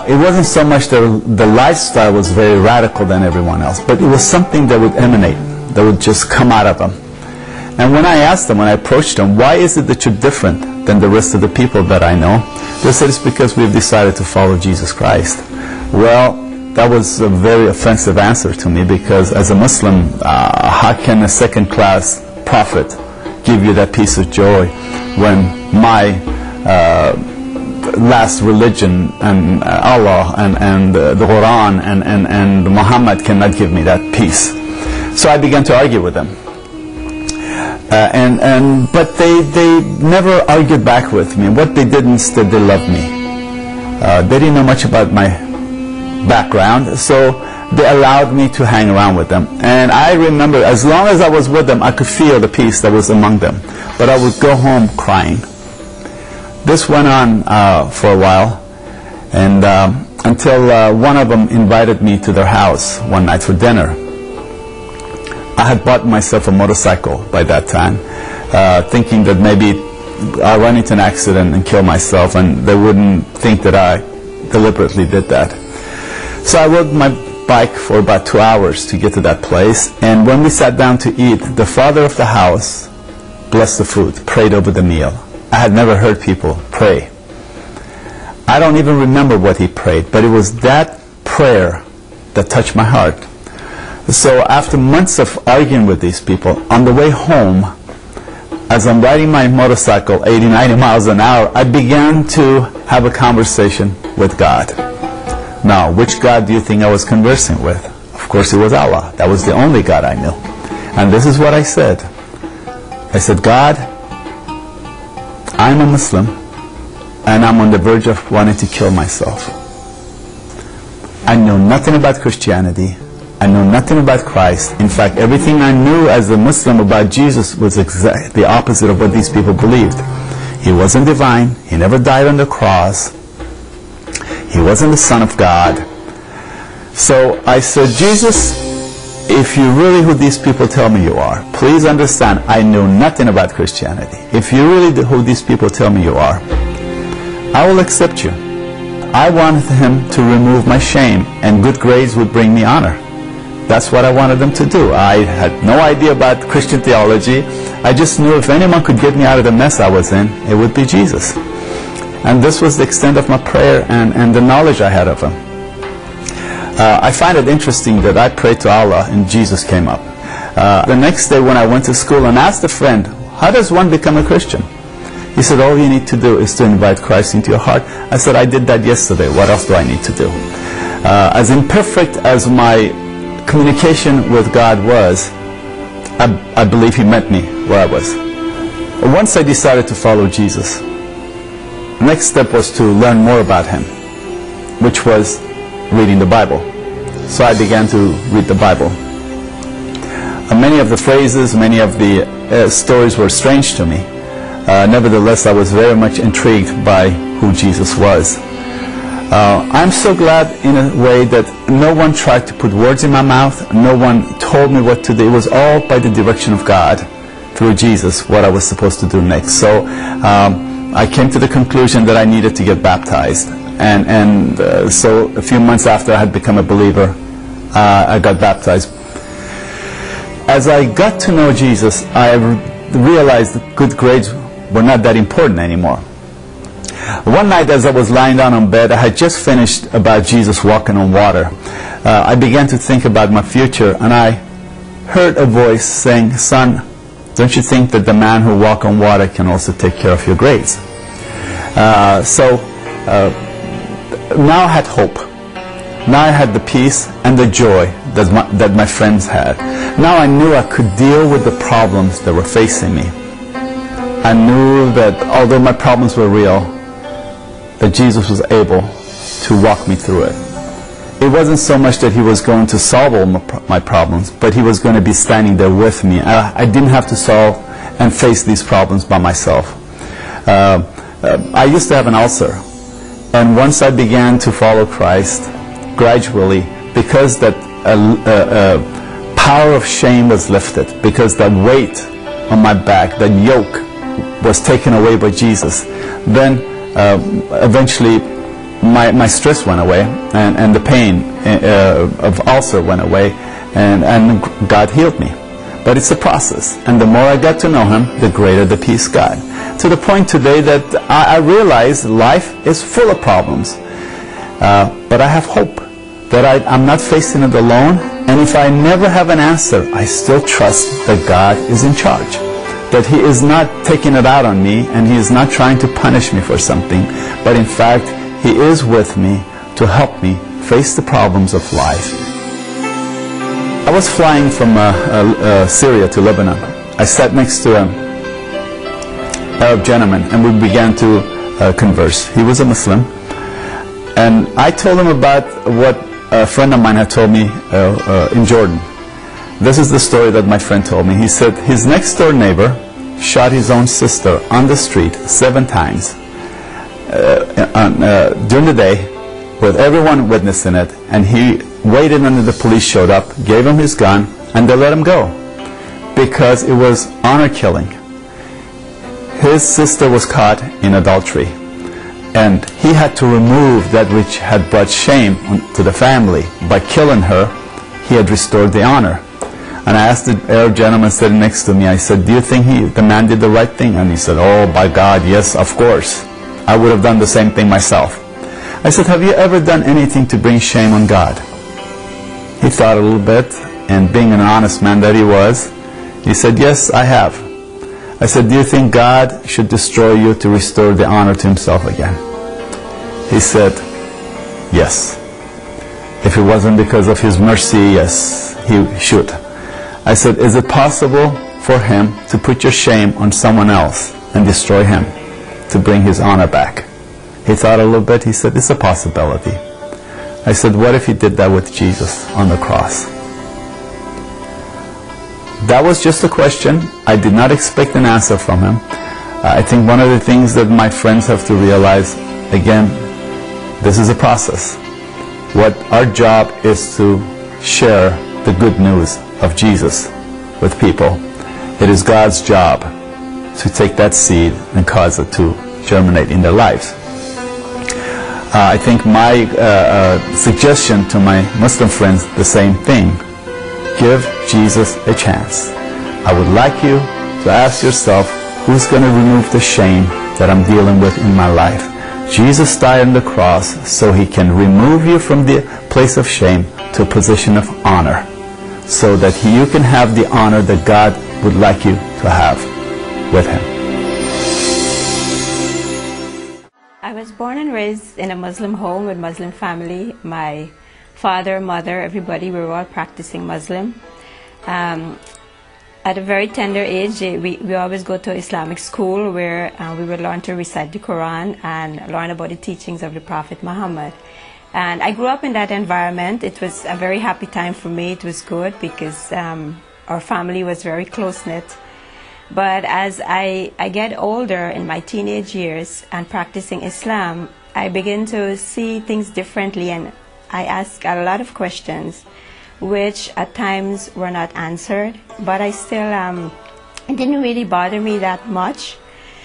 It wasn't so much the lifestyle was very radical than everyone else, but it was something that would emanate, that would just come out of them. And when I asked them, when I approached them, why is it that you're different than the rest of the people that I know? They said, it's because we've decided to follow Jesus Christ. Well, that was a very offensive answer to me, because as a Muslim, how can a second-class prophet give you that peace of joy when my last religion and Allah and the Quran and Muhammad cannot give me that peace? So I began to argue with them, but they never argued back with me. What they did instead, they loved me. They didn't know much about my background, so they allowed me to hang around with them. And I remember, as long as I was with them, I could feel the peace that was among them, but I would go home crying. This went on for a while, and until one of them invited me to their house one night for dinner. I had bought myself a motorcycle by that time, thinking that maybe I'll run into an accident and kill myself, and they wouldn't think that I deliberately did that. So I rode my bike for about 2 hours to get to that place, and when we sat down to eat, the father of the house blessed the food, prayed over the meal. I had never heard people pray. I don't even remember what he prayed, but it was that prayer that touched my heart. So after months of arguing with these people, on the way home, as I'm riding my motorcycle 80, 90 miles an hour, I began to have a conversation with God. Now, which God do you think I was conversing with? Of course, it was Allah. That was the only God I knew. And this is what I said. I said, God, I'm a Muslim, and I'm on the verge of wanting to kill myself. I know nothing about Christianity. I know nothing about Christ. In fact, everything I knew as a Muslim about Jesus was exactly the opposite of what these people believed. He wasn't divine. He never died on the cross. He wasn't the Son of God. So I said, Jesus, if you're really who these people tell me you are, please understand, I know nothing about Christianity. If you're really who these people tell me you are, I will accept you. I wanted him to remove my shame, and good grades would bring me honor. That's what I wanted them to do. I had no idea about Christian theology. I just knew if anyone could get me out of the mess I was in, it would be Jesus. And this was the extent of my prayer and the knowledge I had of him. I find it interesting that I prayed to Allah and Jesus came up. The next day when I went to school and asked a friend, how does one become a Christian? He said, all you need to do is to invite Christ into your heart. I said, I did that yesterday. What else do I need to do? As imperfect as my communication with God was, I believe He met me where I was. Once I decided to follow Jesus, the next step was to learn more about Him, which was reading the Bible. So I began to read the Bible. Many of the phrases, many of the stories were strange to me. Nevertheless, I was very much intrigued by who Jesus was. I'm so glad in a way that no one tried to put words in my mouth. No one told me what to do. It was all by the direction of God through Jesus, what I was supposed to do next. So I came to the conclusion that I needed to get baptized. And so a few months after I had become a believer, I got baptized. As I got to know Jesus, I realized that good grades were not that important anymore. One night as I was lying down on bed, I had just finished about Jesus walking on water. I began to think about my future, and I heard a voice saying, son, don't you think that the man who walks on water can also take care of your grades? Now I had hope. Now I had the peace and the joy that my friends had. Now I knew I could deal with the problems that were facing me. I knew that although my problems were real, that Jesus was able to walk me through it. It wasn't so much that He was going to solve all my problems, but He was going to be standing there with me. I didn't have to solve and face these problems by myself. I used to have an ulcer, and once I began to follow Christ, gradually, because that power of shame was lifted, because that weight on my back, that yoke, was taken away by Jesus, then eventually my stress went away, and the pain of ulcer went away, and God healed me. But it's a process, and the more I got to know Him, the greater the peace got. To the point today that I realize life is full of problems, but I have hope that I'm not facing it alone, and if I never have an answer, I still trust that God is in charge. That He is not taking it out on me, and He is not trying to punish me for something, but in fact, He is with me to help me face the problems of life. I was flying from Syria to Lebanon. I sat next to an Arab gentleman, and we began to converse. He was a Muslim, and I told him about what a friend of mine had told me in Jordan. This is the story that my friend told me. He said his next door neighbor shot his own sister on the street 7 times during the day, with everyone witnessing it, and he waited until the police showed up, gave him his gun, and they let him go because it was honor killing. His sister was caught in adultery, and he had to remove that which had brought shame to the family. By killing her, he had restored the honor. And I asked the Arab gentleman sitting next to me, I said, do you think the man did the right thing? And he said, oh, by God, yes, of course. I would have done the same thing myself. I said, have you ever done anything to bring shame on God? He thought a little bit, and being an honest man that he was, he said, yes, I have. I said, do you think God should destroy you to restore the honor to Himself again? He said, yes. If it wasn't because of His mercy, yes, He should. I said, is it possible for Him to put your shame on someone else and destroy him to bring His honor back? He thought a little bit. He said, it's a possibility. I said, what if He did that with Jesus on the cross? That was just a question. I did not expect an answer from him. I think one of the things that my friends have to realize, again, this is a process. What our job is to share the good news of Jesus with people. It is God's job to take that seed and cause it to germinate in their lives. I think my suggestion to my Muslim friends, the same thing. Give Jesus a chance. I would like you to ask yourself, who's going to remove the shame that I'm dealing with in my life? Jesus died on the cross so he can remove you from the place of shame to a position of honor, so that you can have the honor that God would like you to have with him. I was born and raised in a Muslim home with Muslim family. My father, mother, everybody, we were all practicing Muslim. At a very tender age, we always go to Islamic school where we would learn to recite the Quran and learn about the teachings of the Prophet Muhammad. And I grew up in that environment. It was a very happy time for me. It was good because our family was very close-knit. But as I get older in my teenage years and practicing Islam, I begin to see things differently, and I ask a lot of questions which at times were not answered, but I still, it didn't really bother me that much.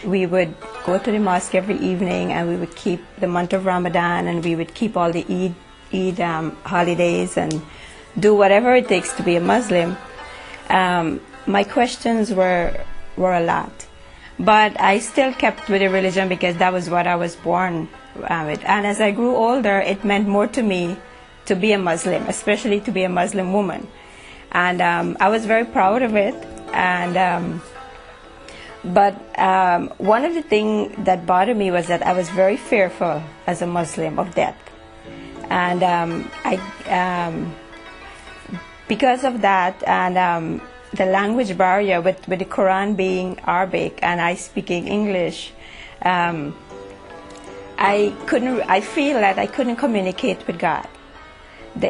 We would go to the mosque every evening, and we would keep the month of Ramadan, and we would keep all the Eid holidays and do whatever it takes to be a Muslim. My questions were a lot, but I still kept with the religion because that was what I was born with. And as I grew older, it meant more to me to be a Muslim, especially to be a Muslim woman. And I was very proud of it. And but one of the things that bothered me was that I was very fearful as a Muslim of death. And because of that, and the language barrier with the Quran being Arabic and I speaking English, I feel that I couldn't communicate with God.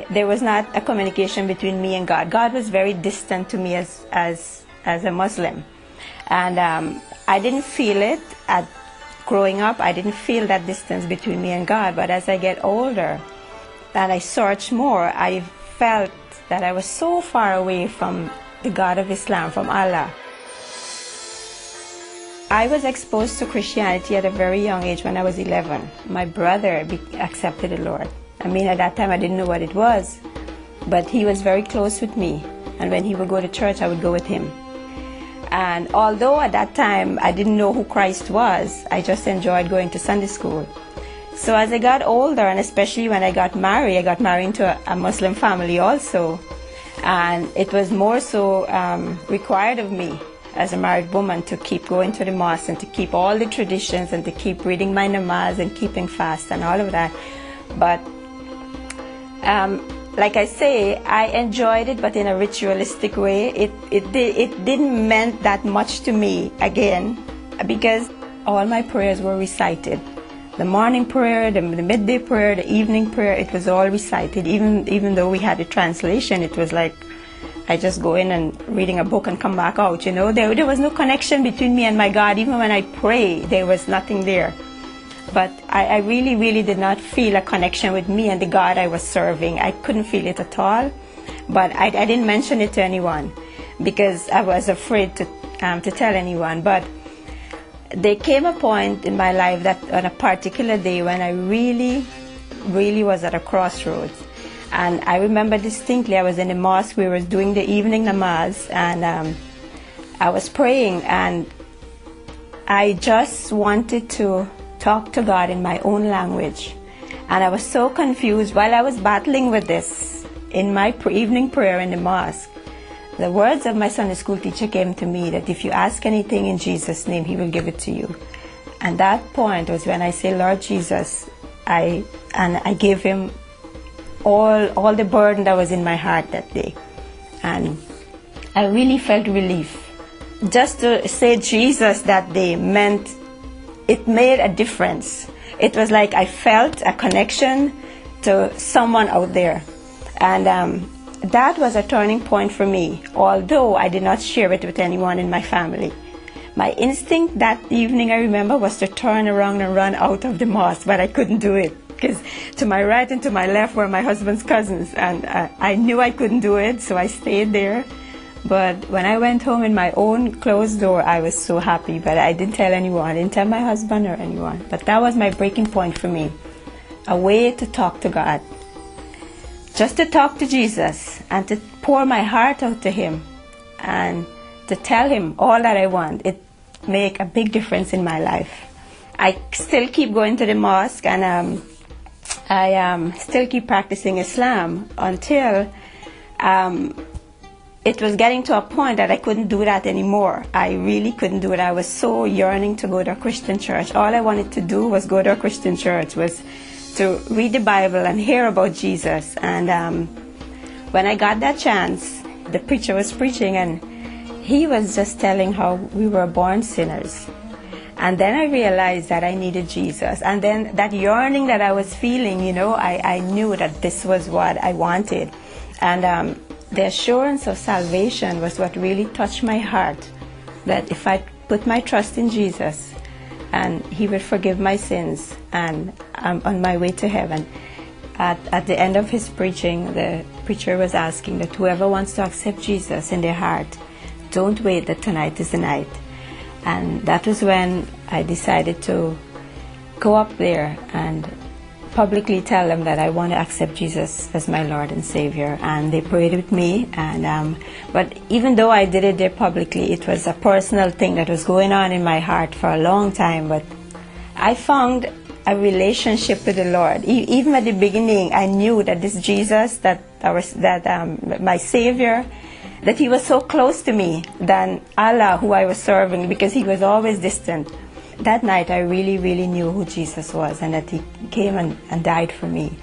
There was not a communication between me and God. God was very distant to me as a Muslim. And I didn't feel it at growing up. I didn't feel that distance between me and God. But as I get older and I search more, I felt that I was so far away from the God of Islam, from Allah. I was exposed to Christianity at a very young age when I was 11. My brother accepted the Lord. I mean, at that time I didn't know what it was, but he was very close with me, and when he would go to church I would go with him. And although at that time I didn't know who Christ was, I just enjoyed going to Sunday school. So as I got older, and especially when I got married to a Muslim family also, and it was more so required of me as a married woman to keep going to the mosque and to keep all the traditions and to keep reading my namaz and keeping fast and all of that. But like I say, I enjoyed it, but in a ritualistic way. It didn't mean that much to me, again, because all my prayers were recited. The morning prayer, the midday prayer, the evening prayer, it was all recited. Even though we had a translation, it was like I just go in and reading a book and come back out, you know. There was no connection between me and my God. Even when I pray, there was nothing there. But I really, really did not feel a connection with me and the God I was serving. I couldn't feel it at all. But I didn't mention it to anyone because I was afraid to tell anyone. But there came a point in my life, that on a particular day, when I really, really was at a crossroads. And I remember distinctly, I was in the mosque, we were doing the evening namaz, and I was praying, and I just wanted to talk to God in my own language. And I was so confused. While I was battling with this in my evening prayer in the mosque, the words of my Sunday school teacher came to me that if you ask anything in Jesus' name, he will give it to you. And that point was when I say, Lord Jesus, I gave him all the burden that was in my heart that day. And I really felt relief. Just to say Jesus that day meant it made a difference. It was like I felt a connection to someone out there. And that was a turning point for me, although I did not share it with anyone in my family. My instinct that evening, I remember, was to turn around and run out of the mosque, but I couldn't do it. because to my right and to my left were my husband's cousins, and I knew I couldn't do it, so I stayed there. But when I went home in my own closed door, I was so happy, but I didn't tell anyone. I didn't tell my husband or anyone. But that was my breaking point for me, a way to talk to God, just to talk to Jesus and to pour my heart out to Him and to tell Him all that I want. It made a big difference in my life. I still keep going to the mosque, and I still keep practicing Islam until it was getting to a point that I couldn't do that anymore. I really couldn't do it. I was so yearning to go to a Christian church. All I wanted to do was go to a Christian church, was to read the Bible and hear about Jesus. And when I got that chance, the preacher was preaching, and he was just telling how we were born sinners. And then I realized that I needed Jesus. And then that yearning that I was feeling, you know, I knew that this was what I wanted. And the assurance of salvation was what really touched my heart, that if I put my trust in Jesus, and He would forgive my sins, and I'm on my way to heaven. At the end of his preaching, the preacher was asking that whoever wants to accept Jesus in their heart, don't wait, that tonight is the night. And that was when I decided to go up there and publicly tell them that I want to accept Jesus as my Lord and Savior. And they prayed with me. And but even though I did it there publicly, it was a personal thing that was going on in my heart for a long time. But I found a relationship with the Lord. Even at the beginning, I knew that this Jesus, my Savior, that He was so close to me than Allah, who I was serving, because He was always distant. That night I really, really knew who Jesus was, and that He came and died for me,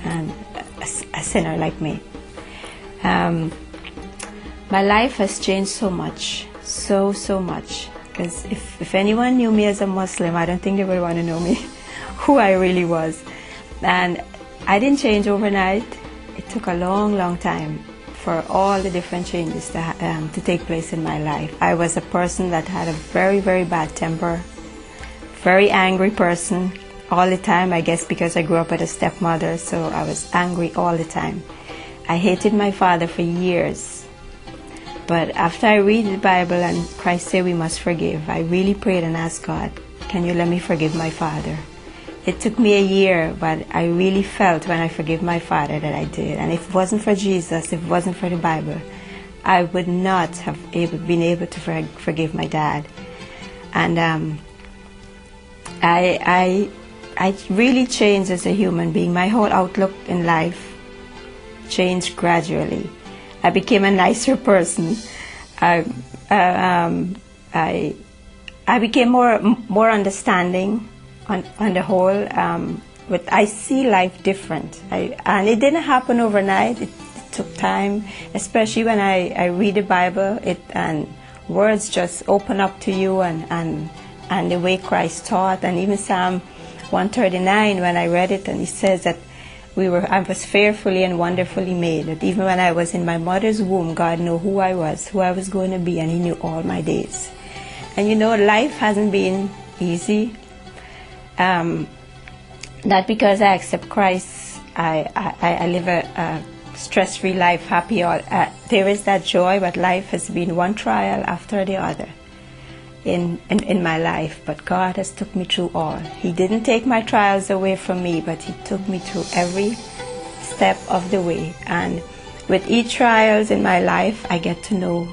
and a sinner like me. My life has changed so much, so much, because if anyone knew me as a Muslim, I don't think they would want to know me, who I really was. And I didn't change overnight. It took a long, long time for all the different changes to take place in my life. I was a person that had a very, very bad temper, very angry person all the time, I guess because I grew up with a stepmother, so I was angry all the time. I hated my father for years. But after I read the Bible and Christ said we must forgive, I really prayed and asked God, can you let me forgive my father? It took me a year, but I really felt when I forgave my father that I did. And if it wasn't for Jesus, if it wasn't for the Bible, I would not have been able to forgive my dad. And I really changed as a human being. My whole outlook in life changed gradually. I became a nicer person. I became more understanding. On the whole, but I see life different, and it didn't happen overnight. It took time, especially when I read the Bible, and words just open up to you, and the way Christ taught, and even Psalm 139 when I read it, and He says that I was fearfully and wonderfully made. That even when I was in my mother's womb, God knew who I was going to be, and He knew all my days. And you know, life hasn't been easy. Not because I accept Christ, I live a stress-free life, happy. There is that joy, but life has been one trial after the other in my life. But God has took me through all. He didn't take my trials away from me, but He took me through every step of the way. And with each trials in my life, I get to know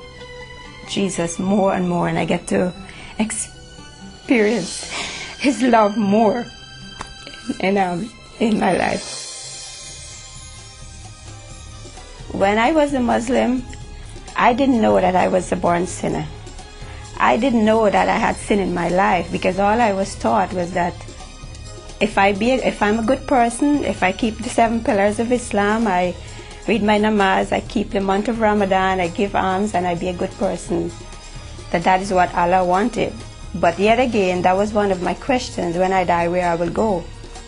Jesus more and more, and I get to experience His love more in my life. When I was a Muslim, I didn't know that I was a born sinner. I didn't know that I had sin in my life, because all I was taught was that if I'm a good person, if I keep the 7 pillars of Islam, I read my namaz, I keep the month of Ramadan, I give alms, and I be a good person, that is what Allah wanted. But yet again, that was one of my questions: when I die, where I will go?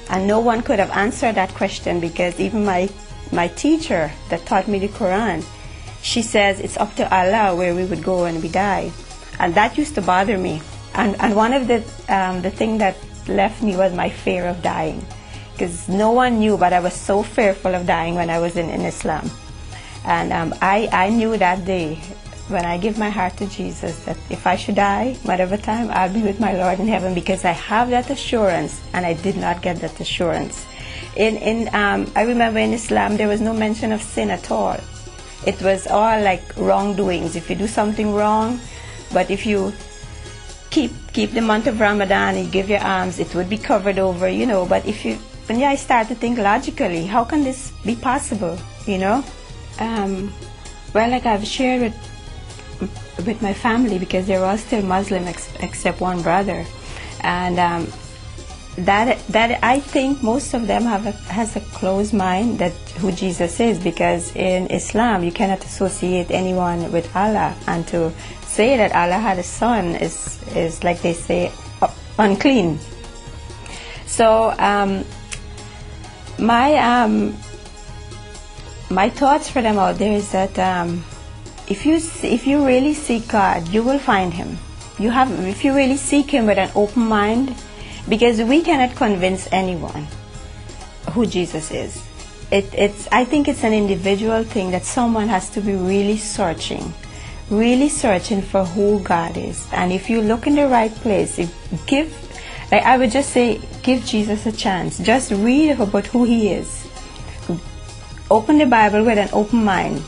And no one could have answered that question, because even my teacher that taught me the Quran, she says it's up to Allah where we would go when we die. And that used to bother me. And one of the thing that left me was my fear of dying. because no one knew, but I was so fearful of dying when I was in Islam. And I knew that day, when I give my heart to Jesus, that if I should die, whatever time, I'll be with my Lord in heaven, because I have that assurance, and I did not get that assurance. I remember in Islam, there was no mention of sin at all. It was all like wrongdoings. If you do something wrong, but if you keep the month of Ramadan and give your alms, it would be covered over, you know. But if you, when I start to think logically, how can this be possible, you know? Well, like I've shared with my family, because they're all still Muslim except one brother, and that I think most of them has a closed mind that who Jesus is, because in Islam you cannot associate anyone with Allah, and to say that Allah had a son is like they say unclean. So my thoughts for them out there is that if you really seek God, you will find Him. If you really seek Him with an open mind, because we cannot convince anyone who Jesus is. I think it's an individual thing that someone has to be really searching for who God is. And if you look in the right place, like I would just say, give Jesus a chance. Just read about who He is. Open the Bible with an open mind.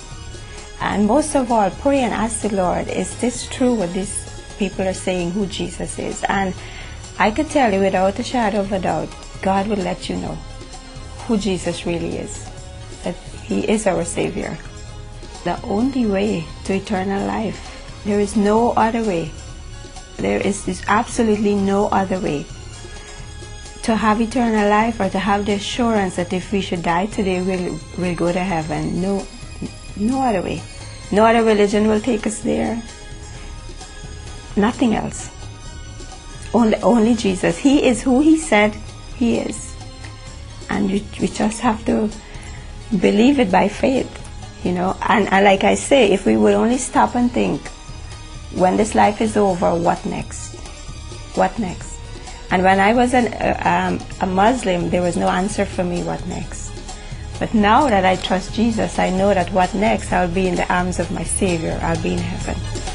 And most of all, pray and ask the Lord, is this true what these people are saying, who Jesus is? And I could tell you without a shadow of a doubt, God will let you know who Jesus really is, that He is our Savior. The only way to eternal life, there is no other way. There is absolutely no other way to have eternal life, or to have the assurance that if we should die today, we'll go to heaven. No other way. No other religion will take us there. Nothing else. Only Jesus. He is who He said He is. And we just have to believe it by faith, you know. And like I say, if we would only stop and think, when this life is over, what next? What next? And when I was a Muslim, there was no answer for me, what next? But now that I trust Jesus, I know that what next, I'll be in the arms of my Savior. I'll be in heaven.